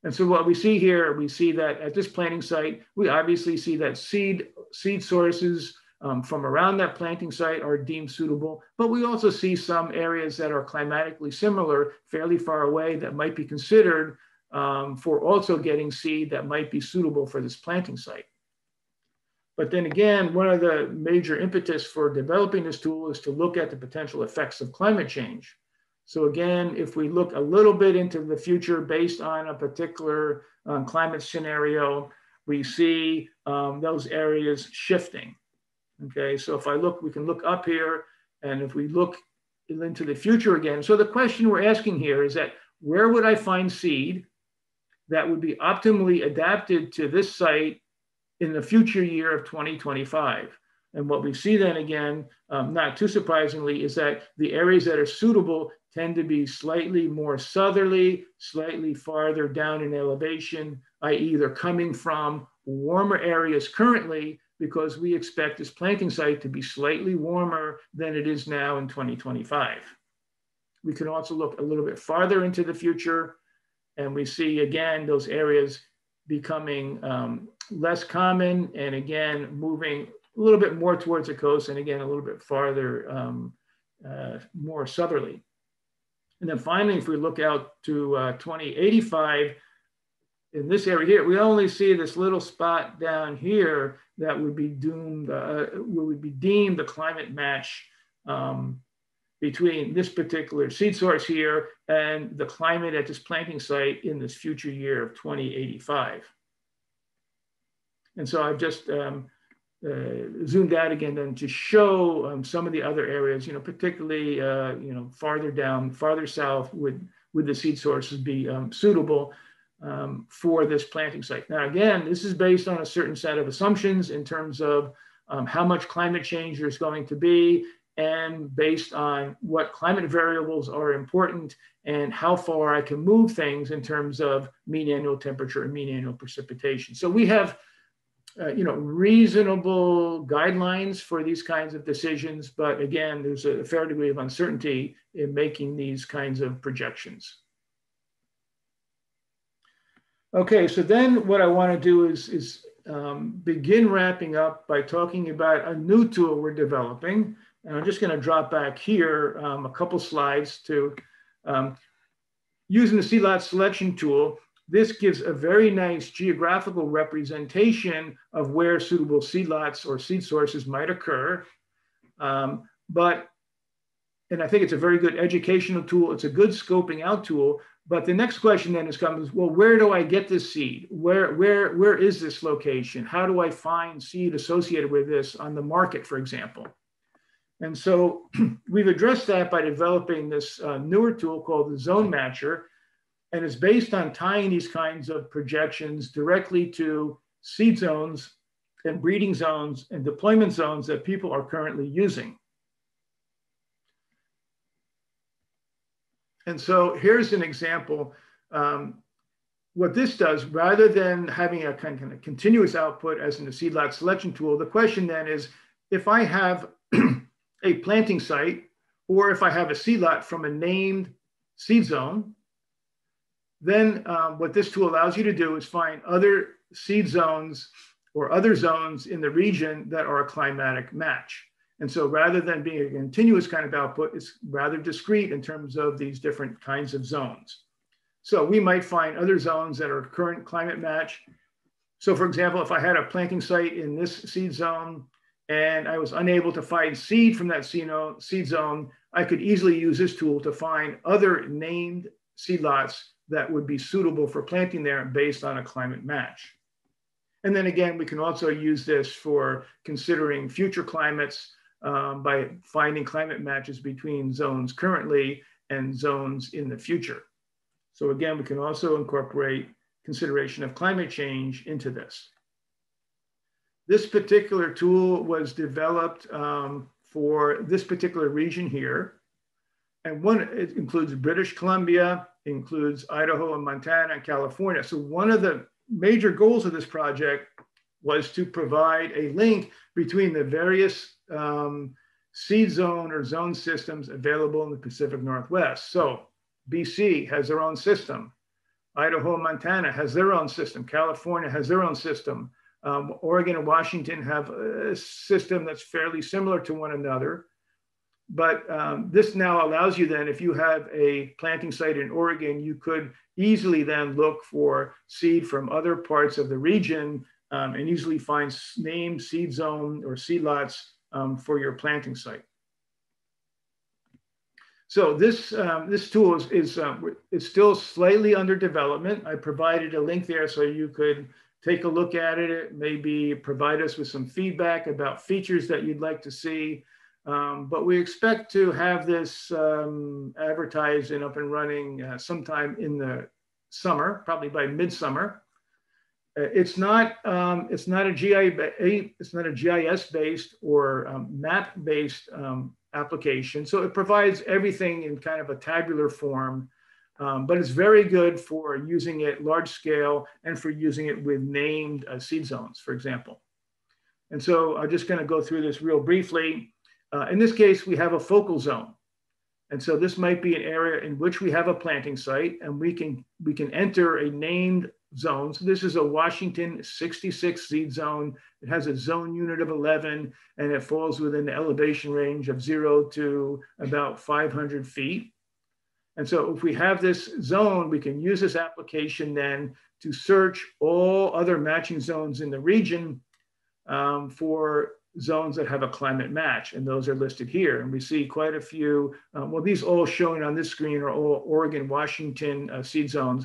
And so what we see here, we see that at this planting site, we obviously see that seed, seed sources um, from around that planting site are deemed suitable, but we also see some areas that are climatically similar, fairly far away, that might be considered um, for also getting seed that might be suitable for this planting site. But then again, one of the major impetus for developing this tool is to look at the potential effects of climate change. So again, if we look a little bit into the future based on a particular um, climate scenario, we see um, those areas shifting. Okay, so if I look, we can look up here, and if we look into the future again. So the question we're asking here is that where would I find seed that would be optimally adapted to this site in the future year of twenty twenty-five? And what we see then again, um, not too surprisingly, is that the areas that are suitable tend to be slightly more southerly, slightly farther down in elevation, that is they're coming from warmer areas currently because we expect this planting site to be slightly warmer than it is now in twenty twenty-five. We can also look a little bit farther into the future, and we see again those areas becoming um, less common, and again moving a little bit more towards the coast, and again a little bit farther, um, uh, more southerly. And then finally, if we look out to uh, twenty eighty-five, in this area here, we only see this little spot down here that would be doomed, uh, would be deemed the climate match um, between this particular seed source here and the climate at this planting site in this future year of twenty eighty-five. And so I've just um, Uh, zoomed out again then to show um, some of the other areas, you know, particularly, uh, you know, farther down, farther south would, would the seed sources be um, suitable um, for this planting site. Now, again, this is based on a certain set of assumptions in terms of um, how much climate change there's going to be, and based on what climate variables are important and how far I can move things in terms of mean annual temperature and mean annual precipitation. So we have Uh, you know, reasonable guidelines for these kinds of decisions. But again, there's a fair degree of uncertainty in making these kinds of projections. Okay, so then what I want to do is, is um, begin wrapping up by talking about a new tool we're developing. And I'm just going to drop back here um, a couple slides to um, using the Seedlot Selection Tool. This gives a very nice geographical representation of where suitable seedlots or seed sources might occur. Um, but, and I think it's a very good educational tool. It's a good scoping out tool. But the next question then is comes, well, where do I get this seed? Where, where, where is this location? How do I find seed associated with this on the market, for example? And so we've addressed that by developing this uh, newer tool called the Zone Matcher. And it's based on tying these kinds of projections directly to seed zones and breeding zones and deployment zones that people are currently using. And so here's an example. Um, what this does, rather than having a kind of continuous output as in the seedlot selection tool, the question then is, if I have a planting site, or if I have a seedlot from a named seed zone, then um, what this tool allows you to do is find other seed zones or other zones in the region that are a climatic match. And so rather than being a continuous kind of output, it's rather discrete in terms of these different kinds of zones. So we might find other zones that are current climate match. So for example, if I had a planting site in this seed zone and I was unable to find seed from that seed zone, I could easily use this tool to find other named seedlots that would be suitable for planting there based on a climate match. And then again, we can also use this for considering future climates um, by finding climate matches between zones currently and zones in the future. So again, we can also incorporate consideration of climate change into this. This particular tool was developed um, for this particular region here. And one, it includes British Columbia, includes Idaho and Montana and California. So one of the major goals of this project was to provide a link between the various um, seed zone or zone systems available in the Pacific Northwest. So B C has their own system. Idaho and Montana has their own system. California has their own system. Um, Oregon and Washington have a system that's fairly similar to one another. But um, this now allows you then, if you have a planting site in Oregon, you could easily then look for seed from other parts of the region um, and usually find named seed zone or seedlots um, for your planting site. So this, um, this tool is, is, uh, is still slightly under development. I provided a link there so you could take a look at it, maybe provide us with some feedback about features that you'd like to see. Um, but we expect to have this um, advertised and up and running uh, sometime in the summer, probably by midsummer. Uh, it's not um, it's not a G I it's not a G I S based or um, map based um, application, so it provides everything in kind of a tabular form, um, but it's very good for using it large scale and for using it with named uh, seed zones, for example. And so I'm just going to go through this real briefly. Uh, in this case, we have a focal zone. And so this might be an area in which we have a planting site and we can, we can enter a named zone. So this is a Washington sixty-six seed zone. It has a zone unit of eleven and it falls within the elevation range of zero to about five hundred feet. And so if we have this zone, we can use this application then to search all other matching zones in the region um, for zones that have a climate match, and those are listed here. And we see quite a few, um, well, these all shown on this screen are all Oregon, Washington uh, seed zones.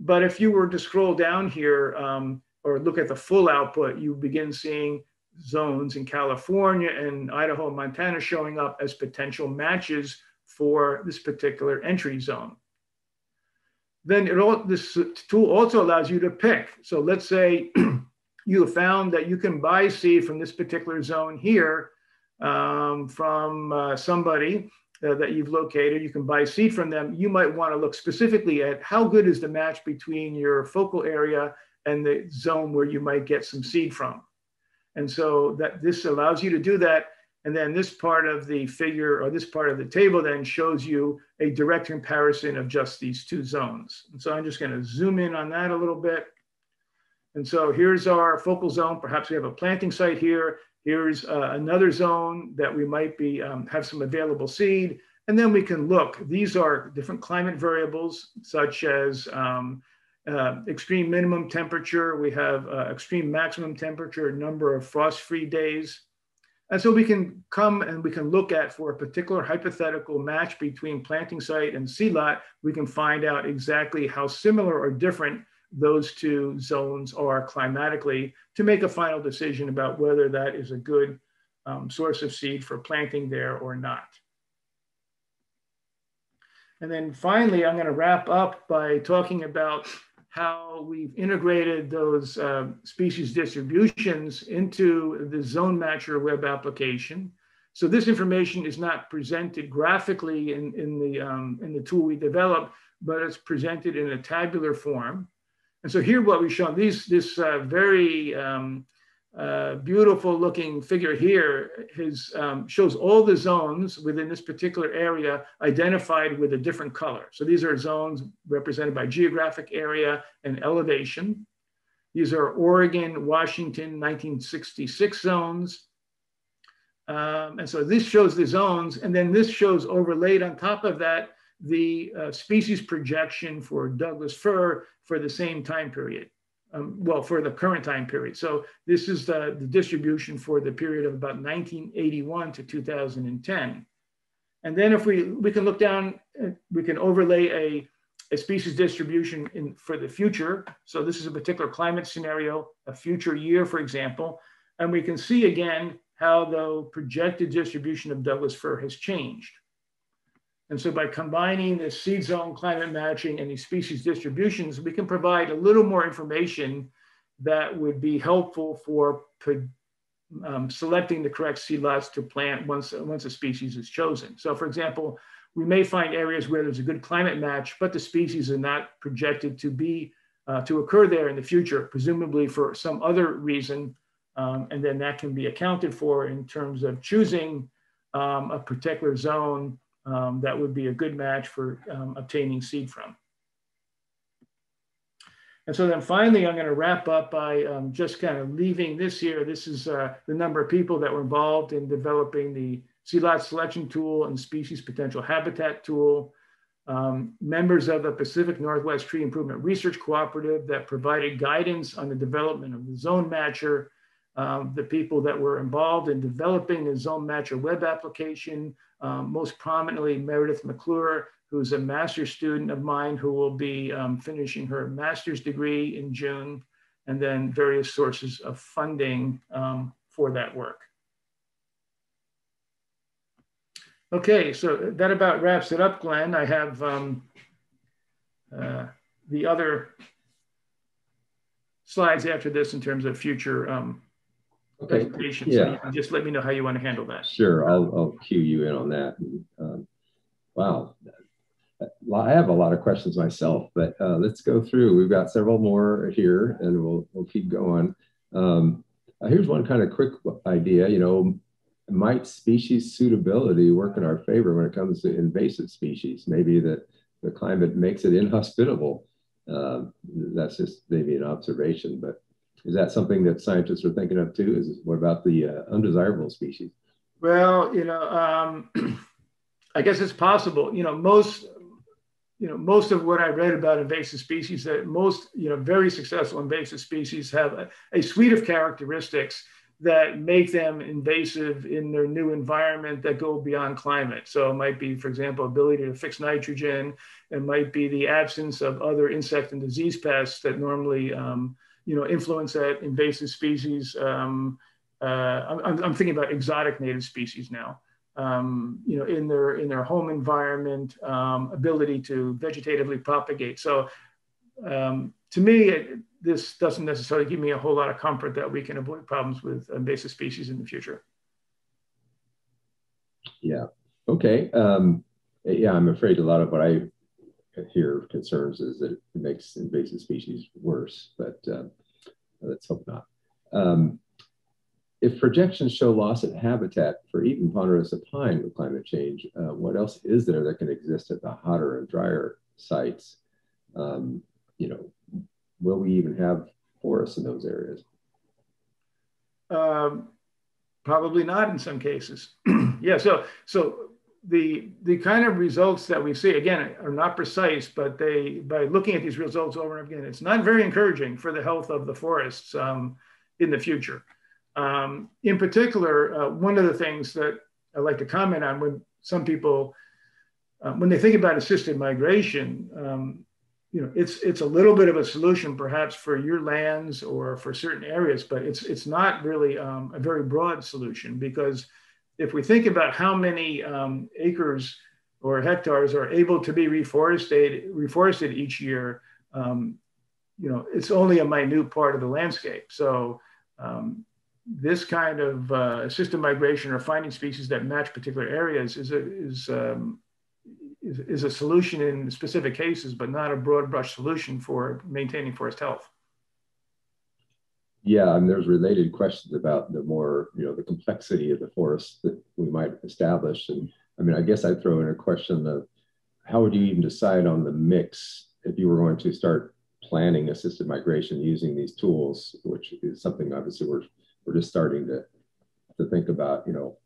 But if you were to scroll down here um, or look at the full output, you begin seeing zones in California and Idaho and Montana showing up as potential matches for this particular entry zone. Then it all, this tool also allows you to pick. So let's say, you have found that you can buy seed from this particular zone here um, from uh, somebody uh, that you've located. You can buy seed from them. You might want to look specifically at how good is the match between your focal area and the zone where you might get some seed from. And so that this allows you to do that. And then this part of the figure or this part of the table then shows you a direct comparison of just these two zones. And so I'm just going to zoom in on that a little bit. And so here's our focal zone. Perhaps we have a planting site here. Here's uh, another zone that we might be um, have some available seed. And then we can look. These are different climate variables, such as um, uh, extreme minimum temperature. We have uh, extreme maximum temperature, number of frost-free days. And so we can come and we can look at, for a particular hypothetical match between planting site and seedlot, we can find out exactly how similar or different those two zones are climatically to make a final decision about whether that is a good um, source of seed for planting there or not. And then finally, I'm going to wrap up by talking about how we've integrated those uh, species distributions into the Zone Matcher web application. So this information is not presented graphically in, in, the, um, in the tool we developed, but it's presented in a tabular form. And so here what we've shown, these, this uh, very um, uh, beautiful looking figure here is, um, shows all the zones within this particular area identified with a different color. So these are zones represented by geographic area and elevation. These are Oregon, Washington, nineteen sixty-six zones. Um, and so this shows the zones, and then this shows overlaid on top of that the uh, species projection for Douglas fir for the same time period, um, well, for the current time period. So this is the, the distribution for the period of about nineteen eighty-one to two thousand ten. And then if we, we can look down, we can overlay a, a species distribution in, for the future. So this is a particular climate scenario, a future year, for example, and we can see again how the projected distribution of Douglas fir has changed. And so by combining the seed zone climate matching and these species distributions, we can provide a little more information that would be helpful for um, selecting the correct seedlots to plant once, once a species is chosen. So for example, we may find areas where there's a good climate match, but the species are not projected to be, uh, to occur there in the future, presumably for some other reason. Um, and then that can be accounted for in terms of choosing um, a particular zone um, that would be a good match for um, obtaining seed from. And so then finally, I'm gonna wrap up by um, just kind of leaving this here. This is uh, the number of people that were involved in developing the Seedlot Selection Tool and Species Potential Habitat Tool. Um, members of the Pacific Northwest Tree Improvement Research Cooperative that provided guidance on the development of the Zone Matcher. Um, the people that were involved in developing the Zone Matcher web application, um, most prominently Meredith McClure, who's a master's student of mine who will be um, finishing her master's degree in June, and then various sources of funding um, for that work. Okay, so that about wraps it up, Glenn. I have um, uh, the other slides after this in terms of future um, Okay. Yeah. So just let me know how you want to handle that. Sure, I'll, I'll cue you in on that. Um, wow, I have a lot of questions myself, but uh, let's go through. We've got several more here, and we'll we'll keep going. Um, here's one kind of quick idea. You know, might species suitability work in our favor when it comes to invasive species? Maybe that the climate makes it inhospitable. Uh, that's just maybe an observation, but. Is that something that scientists are thinking of too? Is what about the uh, undesirable species? Well, you know, um, I guess it's possible. You know, most, you know, most of what I read about invasive species, that most, you know, very successful invasive species have a, a suite of characteristics that make them invasive in their new environment that go beyond climate. So it might be, for example, ability to fix nitrogen. It might be the absence of other insect and disease pests that normally. Um, you know, influence that invasive species. Um, uh, I'm, I'm thinking about exotic native species now, um, you know, in their, in their home environment, um, ability to vegetatively propagate. So um, to me, it, this doesn't necessarily give me a whole lot of comfort that we can avoid problems with invasive species in the future. Yeah, okay. Um, yeah, I'm afraid a lot of what I hear concerns is that it makes invasive species worse, but uh, let's hope not. Um, if projections show loss of habitat for even Ponderosa pine with climate change, uh, what else is there that can exist at the hotter and drier sites? Um, you know, will we even have forests in those areas? Um, probably not in some cases. Yeah, so, so The, the kind of results that we see, again, are not precise, but they, by looking at these results over and over again, it's not very encouraging for the health of the forests um, in the future. Um, in particular, uh, one of the things that I like to comment on when some people, uh, when they think about assisted migration, um, you know, it's, it's a little bit of a solution perhaps for your lands or for certain areas, but it's, it's not really um, a very broad solution, because if we think about how many um, acres or hectares are able to be reforested, reforested each year, um, you know, it's only a minute part of the landscape. So um, this kind of uh, system migration or finding species that match particular areas is a, is, um, is, is a solution in specific cases, but not a broad brush solution for maintaining forest health. Yeah, and there's related questions about the more, you know, the complexity of the forest that we might establish. And I mean, I guess I'd throw in a question of how would you even decide on the mix if you were going to start planning assisted migration using these tools, which is something obviously we're, we're just starting to, to think about, you know,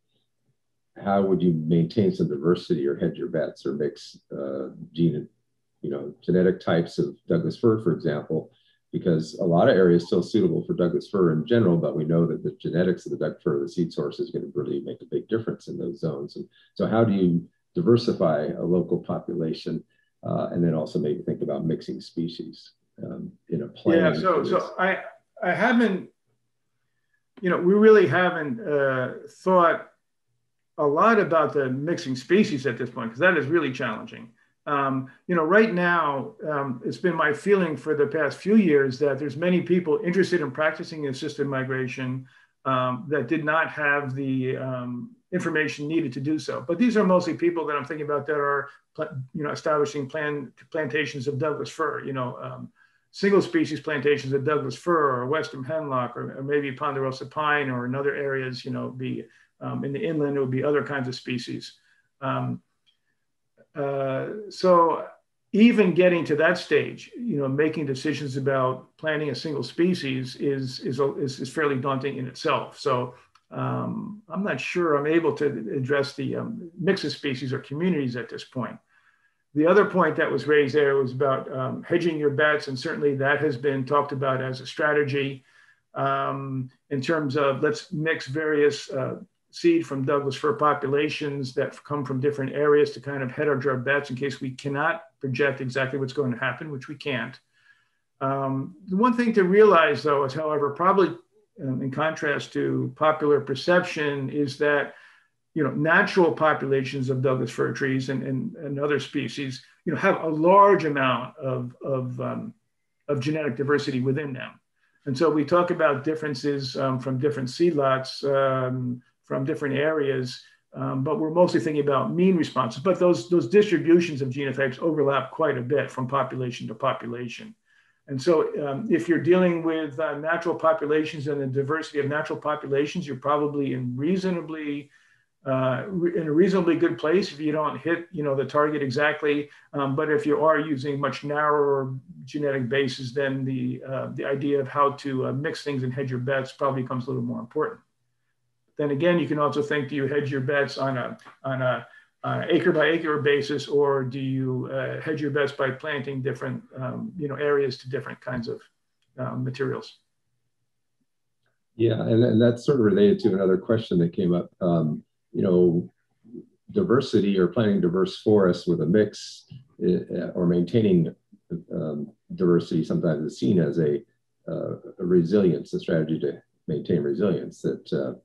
how would you maintain some diversity or hedge your bets or mix uh, gene, you know, genetic types of Douglas fir, for example, because a lot of areas still suitable for Douglas fir in general, but we know that the genetics of the Douglas fir, the seed source, is going to really make a big difference in those zones. And so how do you diversify a local population uh, and then also maybe think about mixing species um, in a plan? Yeah, so, so I, I haven't, you know, we really haven't uh, thought a lot about the mixing species at this point, because that is really challenging. Um, you know, right now, um, it's been my feeling for the past few years that there's many people interested in practicing assisted migration um, that did not have the um, information needed to do so. But these are mostly people that I'm thinking about that are, you know, establishing plan plantations of Douglas fir, you know, um, single species plantations of Douglas fir or Western hemlock or, or maybe Ponderosa pine or in other areas, you know, be um, in the inland, it would be other kinds of species. Um, Uh, so even getting to that stage, you know, making decisions about planting a single species is, is, is, is fairly daunting in itself. So um, I'm not sure I'm able to address the um, mix of species or communities at this point. The other point that was raised there was about um, hedging your bets. And certainly that has been talked about as a strategy um, in terms of let's mix various uh, seed from Douglas fir populations that come from different areas to kind of hedge our bets in case we cannot project exactly what's going to happen, which we can't. Um, the one thing to realize though is, however, probably um, in contrast to popular perception is that, you know, natural populations of Douglas fir trees and, and, and other species, you know, have a large amount of, of, um, of genetic diversity within them. And so we talk about differences um, from different seedlots, um, from different areas, um, but we're mostly thinking about mean responses. But those, those distributions of genotypes overlap quite a bit from population to population. And so um, if you're dealing with uh, natural populations and the diversity of natural populations, you're probably in reasonably, uh, re in a reasonably good place if you don't hit, you know, the target exactly. Um, but if you are using much narrower genetic bases, then the, uh, the idea of how to uh, mix things and hedge your bets probably becomes a little more important. Then again, you can also think, do you hedge your bets on a, on a uh, acre by acre basis, or do you uh, hedge your bets by planting different um, you know, areas to different kinds of um, materials? Yeah, and, and that's sort of related to another question that came up. Um, you know, diversity or planting diverse forests with a mix uh, or maintaining um, diversity sometimes is seen as a, uh, a resilience, a strategy to maintain resilience that, uh,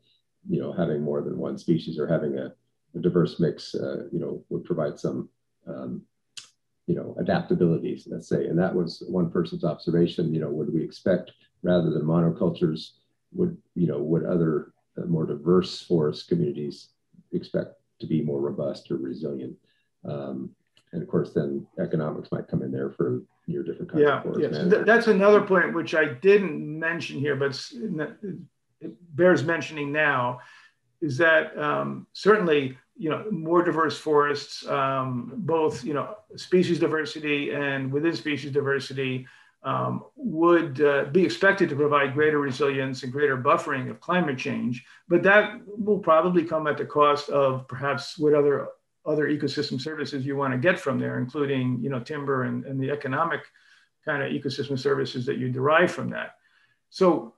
you know, having more than one species or having a, a diverse mix, uh, you know, would provide some, um, you know, adaptability, let's say. And that was one person's observation, you know, would we expect rather than monocultures, would, you know, would other uh, more diverse forest communities expect to be more robust or resilient? Um, and of course, then economics might come in there for your different kinds yeah, of forests. Yeah, so th that's another point, which I didn't mention here, but it's, it bears mentioning now, is that um, certainly, you know, more diverse forests, um, both, you know, species diversity and within species diversity um, would uh, be expected to provide greater resilience and greater buffering of climate change. But that will probably come at the cost of perhaps what other, other ecosystem services you want to get from there, including, you know, timber and, and the economic kind of ecosystem services that you derive from that. So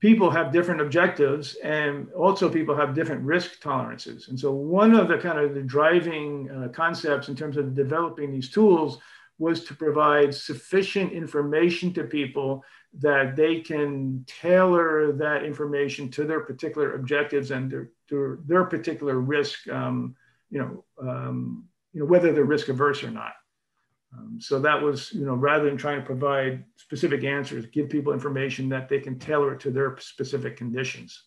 people have different objectives, and also people have different risk tolerances. And so one of the kind of the driving uh, concepts in terms of developing these tools was to provide sufficient information to people that they can tailor that information to their particular objectives and their, to their particular risk, um, you know, um, you know, whether they're risk averse or not. Um, so that was, you know, rather than trying to provide specific answers, give people information that they can tailor to their specific conditions.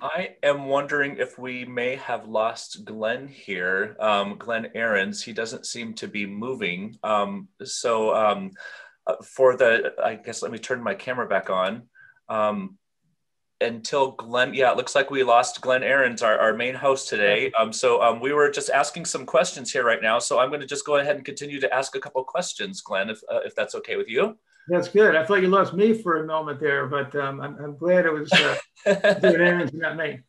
I am wondering if we may have lost Glenn here, um, Glenn Ahrens. He doesn't seem to be moving. Um, so um, for the, I guess, let me turn my camera back on. Um, until Glenn, yeah, it looks like we lost Glenn Ahrens, our, our main host today. Um, so um, we were just asking some questions here right now. So I'm gonna just go ahead and continue to ask a couple questions, Glenn, if, uh, if that's okay with you. That's good. I thought you lost me for a moment there, but um, I'm, I'm glad it was uh, doing Ahrens, not me.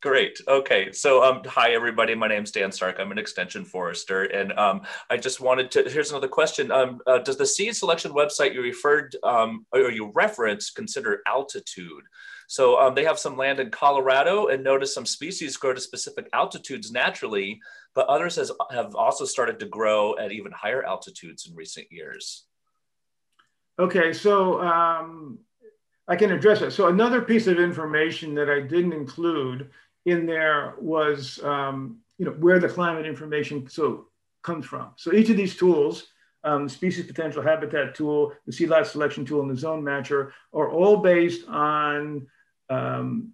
Great. Okay. So, um, hi, everybody. My name's Dan Stark. I'm an extension forester. And um, I just wanted to, here's another question. Um, uh, does the seed selection website you referred, um, or you referenced, consider altitude? So um, they have some land in Colorado and notice some species grow to specific altitudes naturally, but others has, have also started to grow at even higher altitudes in recent years. Okay, so um, I can address that. So another piece of information that I didn't include in there was, um, you know, where the climate information so comes from. So each of these tools, um, Species Potential Habitat Tool, the Seedlot Selection Tool, and the Zone Matcher, are all based on um,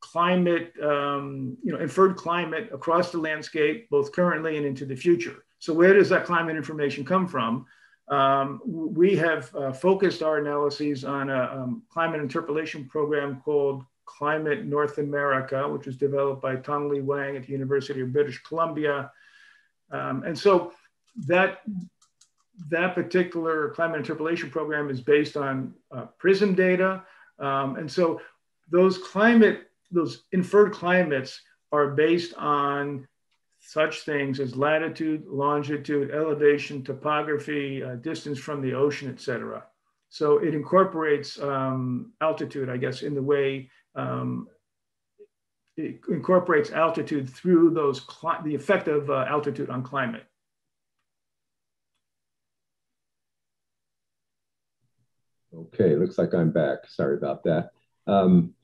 climate, um, you know, inferred climate across the landscape, both currently and into the future. So where does that climate information come from? Um, we have uh, focused our analyses on a um, climate interpolation program called Climate North America, which was developed by Tong Li Wang at the University of British Columbia. Um, and so that, that particular climate interpolation program is based on uh, PRISM data. Um, and so those climate, those inferred climates are based on such things as latitude, longitude, elevation, topography, uh, distance from the ocean, et cetera. So it incorporates um, altitude, I guess, in the way um, it incorporates altitude through those the effect of uh, altitude on climate. Okay, looks like I'm back. Sorry about that. Um,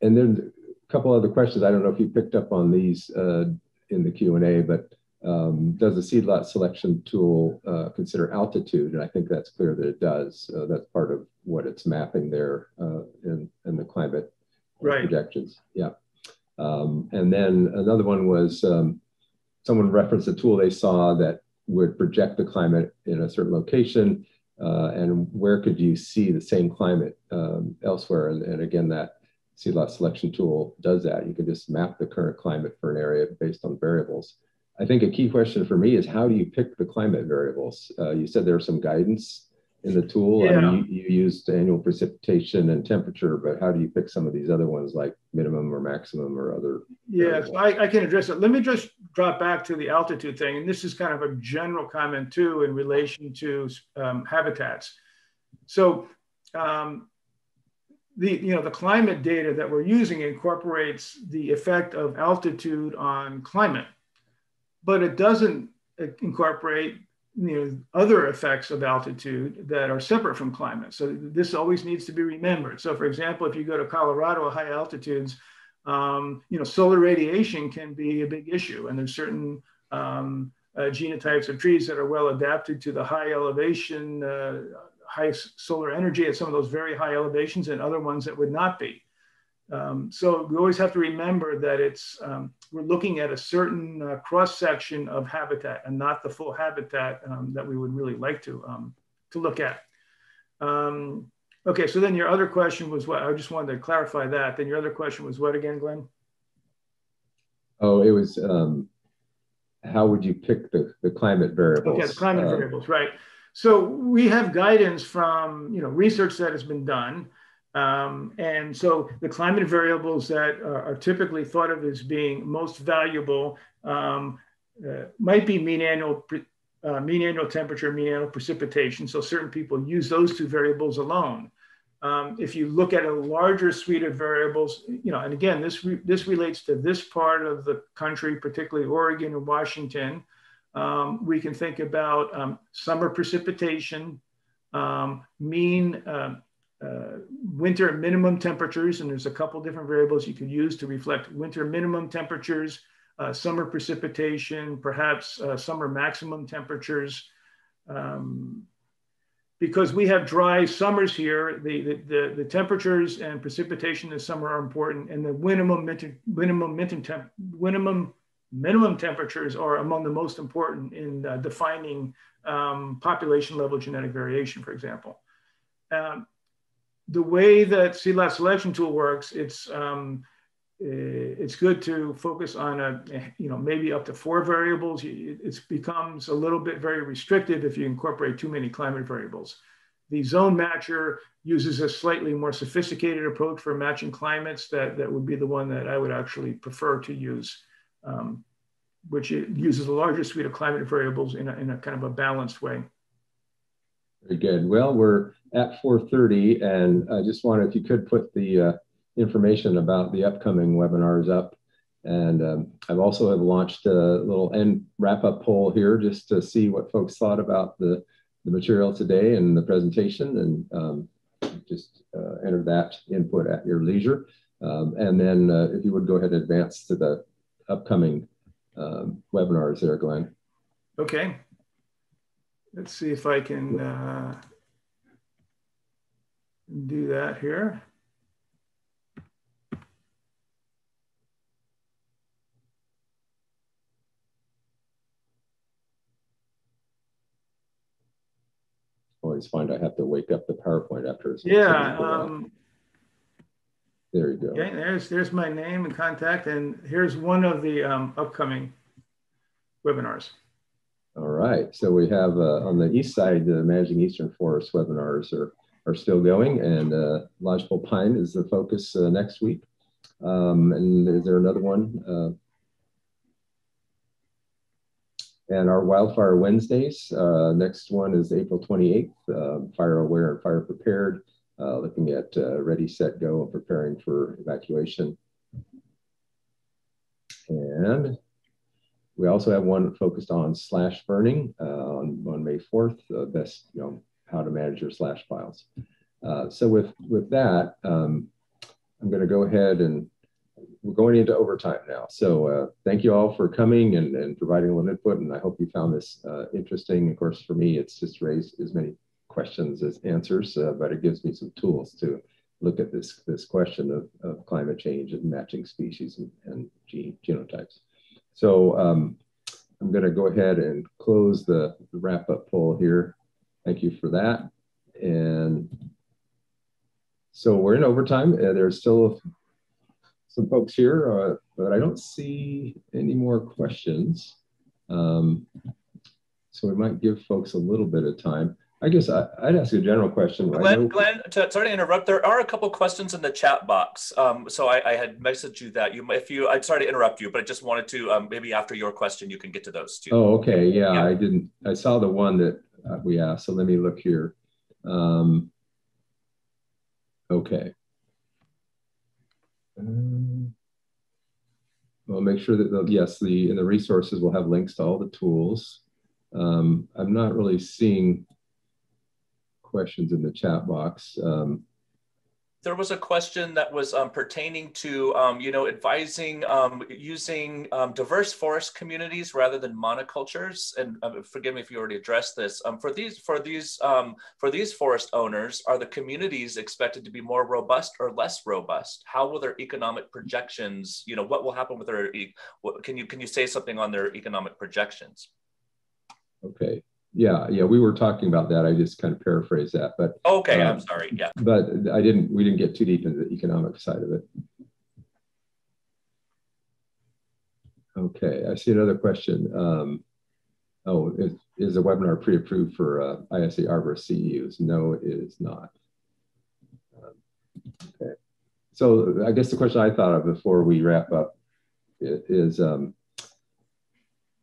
and then a couple other questions. I don't know if you picked up on these uh, in the Q and A, but um, does the seedlot selection tool uh, consider altitude? And I think that's clear that it does. Uh, that's part of what it's mapping there uh, in, in the climate right. projections. Yeah. Um, and then another one was um, someone referenced a tool they saw that would project the climate in a certain location. Uh, and where could you see the same climate um, elsewhere? And, and again, that Seedlot selection tool does that. You can just map the current climate for an area based on variables. I think a key question for me is how do you pick the climate variables? Uh, you said there was some guidance in the tool. Yeah. I mean, you, you used annual precipitation and temperature, but how do you pick some of these other ones like minimum or maximum or other? Yes, yeah, so I, I can address it. Let me just drop back to the altitude thing. And this is kind of a general comment too in relation to um, habitats. So, um, The, you know, the climate data that we're using incorporates the effect of altitude on climate, but it doesn't incorporate, you know, other effects of altitude that are separate from climate. So this always needs to be remembered. So for example, if you go to Colorado at high altitudes, um, you know, solar radiation can be a big issue. And there's certain um, uh, genotypes of trees that are well adapted to the high elevation uh, high solar energy at some of those very high elevations and other ones that would not be. Um, so we always have to remember that it's, um, we're looking at a certain uh, cross-section of habitat and not the full habitat um, that we would really like to, um, to look at. Um, okay, so then your other question was what? I just wanted to clarify that. Then your other question was what again, Glenn? Oh, it was, um, how would you pick the, the climate variables? Okay, the climate um, variables, right. So we have guidance from, you know, research that has been done. Um, and so the climate variables that are, are typically thought of as being most valuable um, uh, might be mean annual, uh, mean annual temperature, mean annual precipitation. So certain people use those two variables alone. Um, if you look at a larger suite of variables, you know, and again, this, re this relates to this part of the country, particularly Oregon and Washington, um, we can think about um, summer precipitation, um, mean uh, uh, winter minimum temperatures, and there's a couple different variables you could use to reflect winter minimum temperatures, uh, summer precipitation, perhaps uh, summer maximum temperatures. Um, Because we have dry summers here, the, the, the, the temperatures and precipitation this summer are important, and the minimum, minimum, minimum, minimum temperatures are among the most important in uh, defining um, population level genetic variation, for example. Um, the way that Seedlot Selection Tool works, it's, um, it's good to focus on a, you know, maybe up to four variables. It becomes a little bit very restrictive if you incorporate too many climate variables. The Zone Matcher uses a slightly more sophisticated approach for matching climates. That, that would be the one that I would actually prefer to use, um, which it uses a larger suite of climate variables in a, in a kind of a balanced way. Very good. Well, we're at four thirty, and I just wanted, if you could put the uh, information about the upcoming webinars up. And um, I've also have launched a little end wrap up poll here just to see what folks thought about the, the material today and the presentation, and um, just uh, enter that input at your leisure. Um, and then uh, if you would go ahead and advance to the upcoming um, webinars there, Glenn. Okay. Let's see if I can uh, do that here. Find I have to wake up the PowerPoint after. So yeah. Um, there you go. Okay, there's there's my name and contact, and here's one of the um, upcoming webinars. All right. So we have uh, on the east side, the Managing Eastern Forest webinars are are still going, and uh, Lodgepole Pine is the focus uh, next week. Um, and is there another one? Uh, And our Wildfire Wednesdays, uh, next one is April twenty-eighth, uh, Fire Aware and Fire Prepared, uh, looking at uh, Ready, Set, Go, and preparing for evacuation. And we also have one focused on slash burning uh, on, on May fourth, uh, best, you know, how to manage your slash piles. Uh, so with, with that, um, I'm gonna go ahead and we're going into overtime now. So uh, thank you all for coming and, and providing a little input. And I hope you found this uh, interesting. Of course, for me, it's just raised as many questions as answers, uh, but it gives me some tools to look at this, this question of, of climate change and matching species and, and gene, genotypes. So um, I'm gonna go ahead and close the, the wrap up poll here. Thank you for that. And so we're in overtime. Uh, there's still a some folks here, uh, but I don't see any more questions. Um, so we might give folks a little bit of time. I guess I, I'd ask a general question. Glenn, Glenn to, sorry to interrupt. There are a couple questions in the chat box. Um, so I, I had messaged you that you, if you, I'm sorry to interrupt you, but I just wanted to, um, maybe after your question, you can get to those too. Oh, okay. Yeah, yeah. I didn't, I saw the one that we asked. So let me look here. Um, okay. Um, we'll make sure that, the, yes, the in the resources we'll have links to all the tools. Um, I'm not really seeing questions in the chat box. Um, there was a question that was um, pertaining to, um, you know, advising um, using um, diverse forest communities rather than monocultures. And uh, forgive me if you already addressed this. Um, for these, for these, um, for these forest owners, are the communities expected to be more robust or less robust? How will their economic projections? You know, what will happen with their? E what, can you can you say something on their economic projections? Okay. Yeah, yeah, we were talking about that. I just kind of paraphrased that, but okay, um, I'm sorry. Yeah, but I didn't. We didn't get too deep into the economic side of it. Okay, I see another question. Um, oh, is, is the webinar pre-approved for uh, I S A arborist C E Us? No, it is not. Um, okay, so I guess the question I thought of before we wrap up is. Um,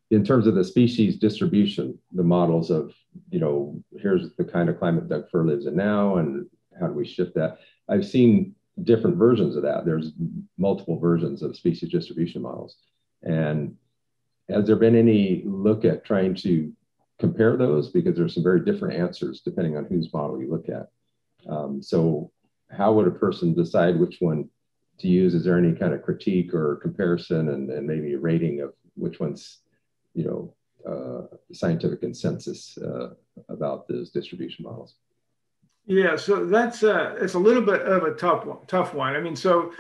In terms of the species distribution, the models of, you know, here's the kind of climate Doug fir lives in now and how do we shift that? I've seen different versions of that. There's multiple versions of species distribution models. And has there been any look at trying to compare those? Because there's some very different answers depending on whose model you look at. Um, so how would a person decide which one to use? Is there any kind of critique or comparison and, and maybe a rating of which one's, you know, uh, scientific consensus uh, about those distribution models? Yeah, so that's a, it's a little bit of a tough one, tough one. I mean, so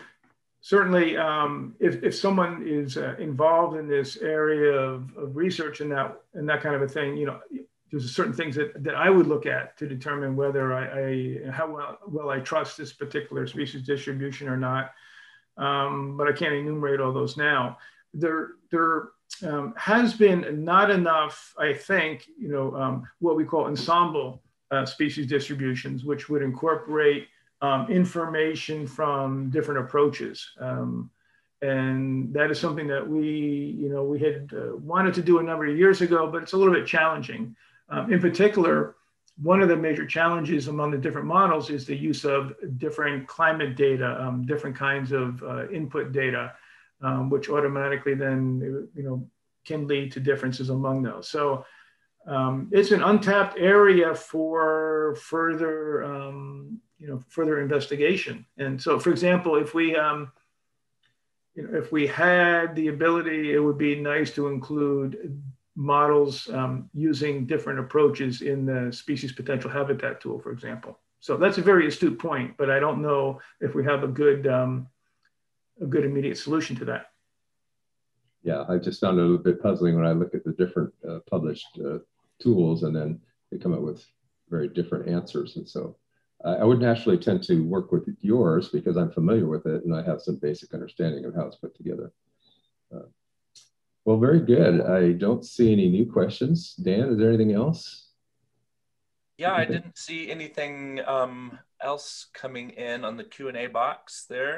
certainly um, if, if someone is uh, involved in this area of, of research and that, and that kind of a thing, you know, there's certain things that, that I would look at to determine whether I, I how well, well I trust this particular species distribution or not. Um, but I can't enumerate all those now. There, there um, has been not enough, I think, you know, um, what we call ensemble Uh, species distributions, which would incorporate um, information from different approaches. Um, and that is something that we, you know, we had uh, wanted to do a number of years ago, but it's a little bit challenging. Um, in particular, one of the major challenges among the different models is the use of different climate data, um, different kinds of uh, input data, um, which automatically then, you know, can lead to differences among those. So Um, it's an untapped area for further, um, you know, further investigation. And so, for example, if we, um, you know, if we had the ability, it would be nice to include models um, using different approaches in the Species Potential Habitat Tool, for example. So that's a very astute point, but I don't know if we have a good, um, a good immediate solution to that. Yeah, I just found it a little bit puzzling when I look at the different uh, published uh, tools, and then they come up with very different answers. And so uh, I would naturally tend to work with yours because I'm familiar with it and I have some basic understanding of how it's put together. Uh, well, very good. I don't see any new questions. Dan, is there anything else? Yeah, I didn't see anything um, else coming in on the Q and A box there.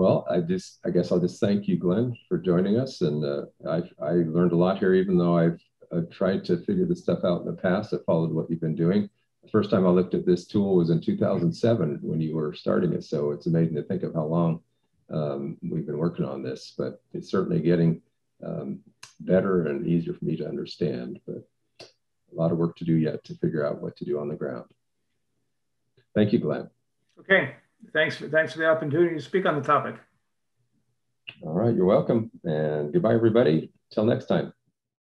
Well, I just, I guess I'll just thank you, Glenn, for joining us. And uh, I, I learned a lot here, even though I've, I've tried to figure this stuff out in the past. I followed what you've been doing. The first time I looked at this tool was in two thousand seven when you were starting it. So it's amazing to think of how long um, we've been working on this, but it's certainly getting um, better and easier for me to understand, but a lot of work to do yet to figure out what to do on the ground. Thank you, Glenn. Okay. Thanks for, thanks for the opportunity to speak on the topic. All right, you're welcome. And goodbye, everybody. Till next time.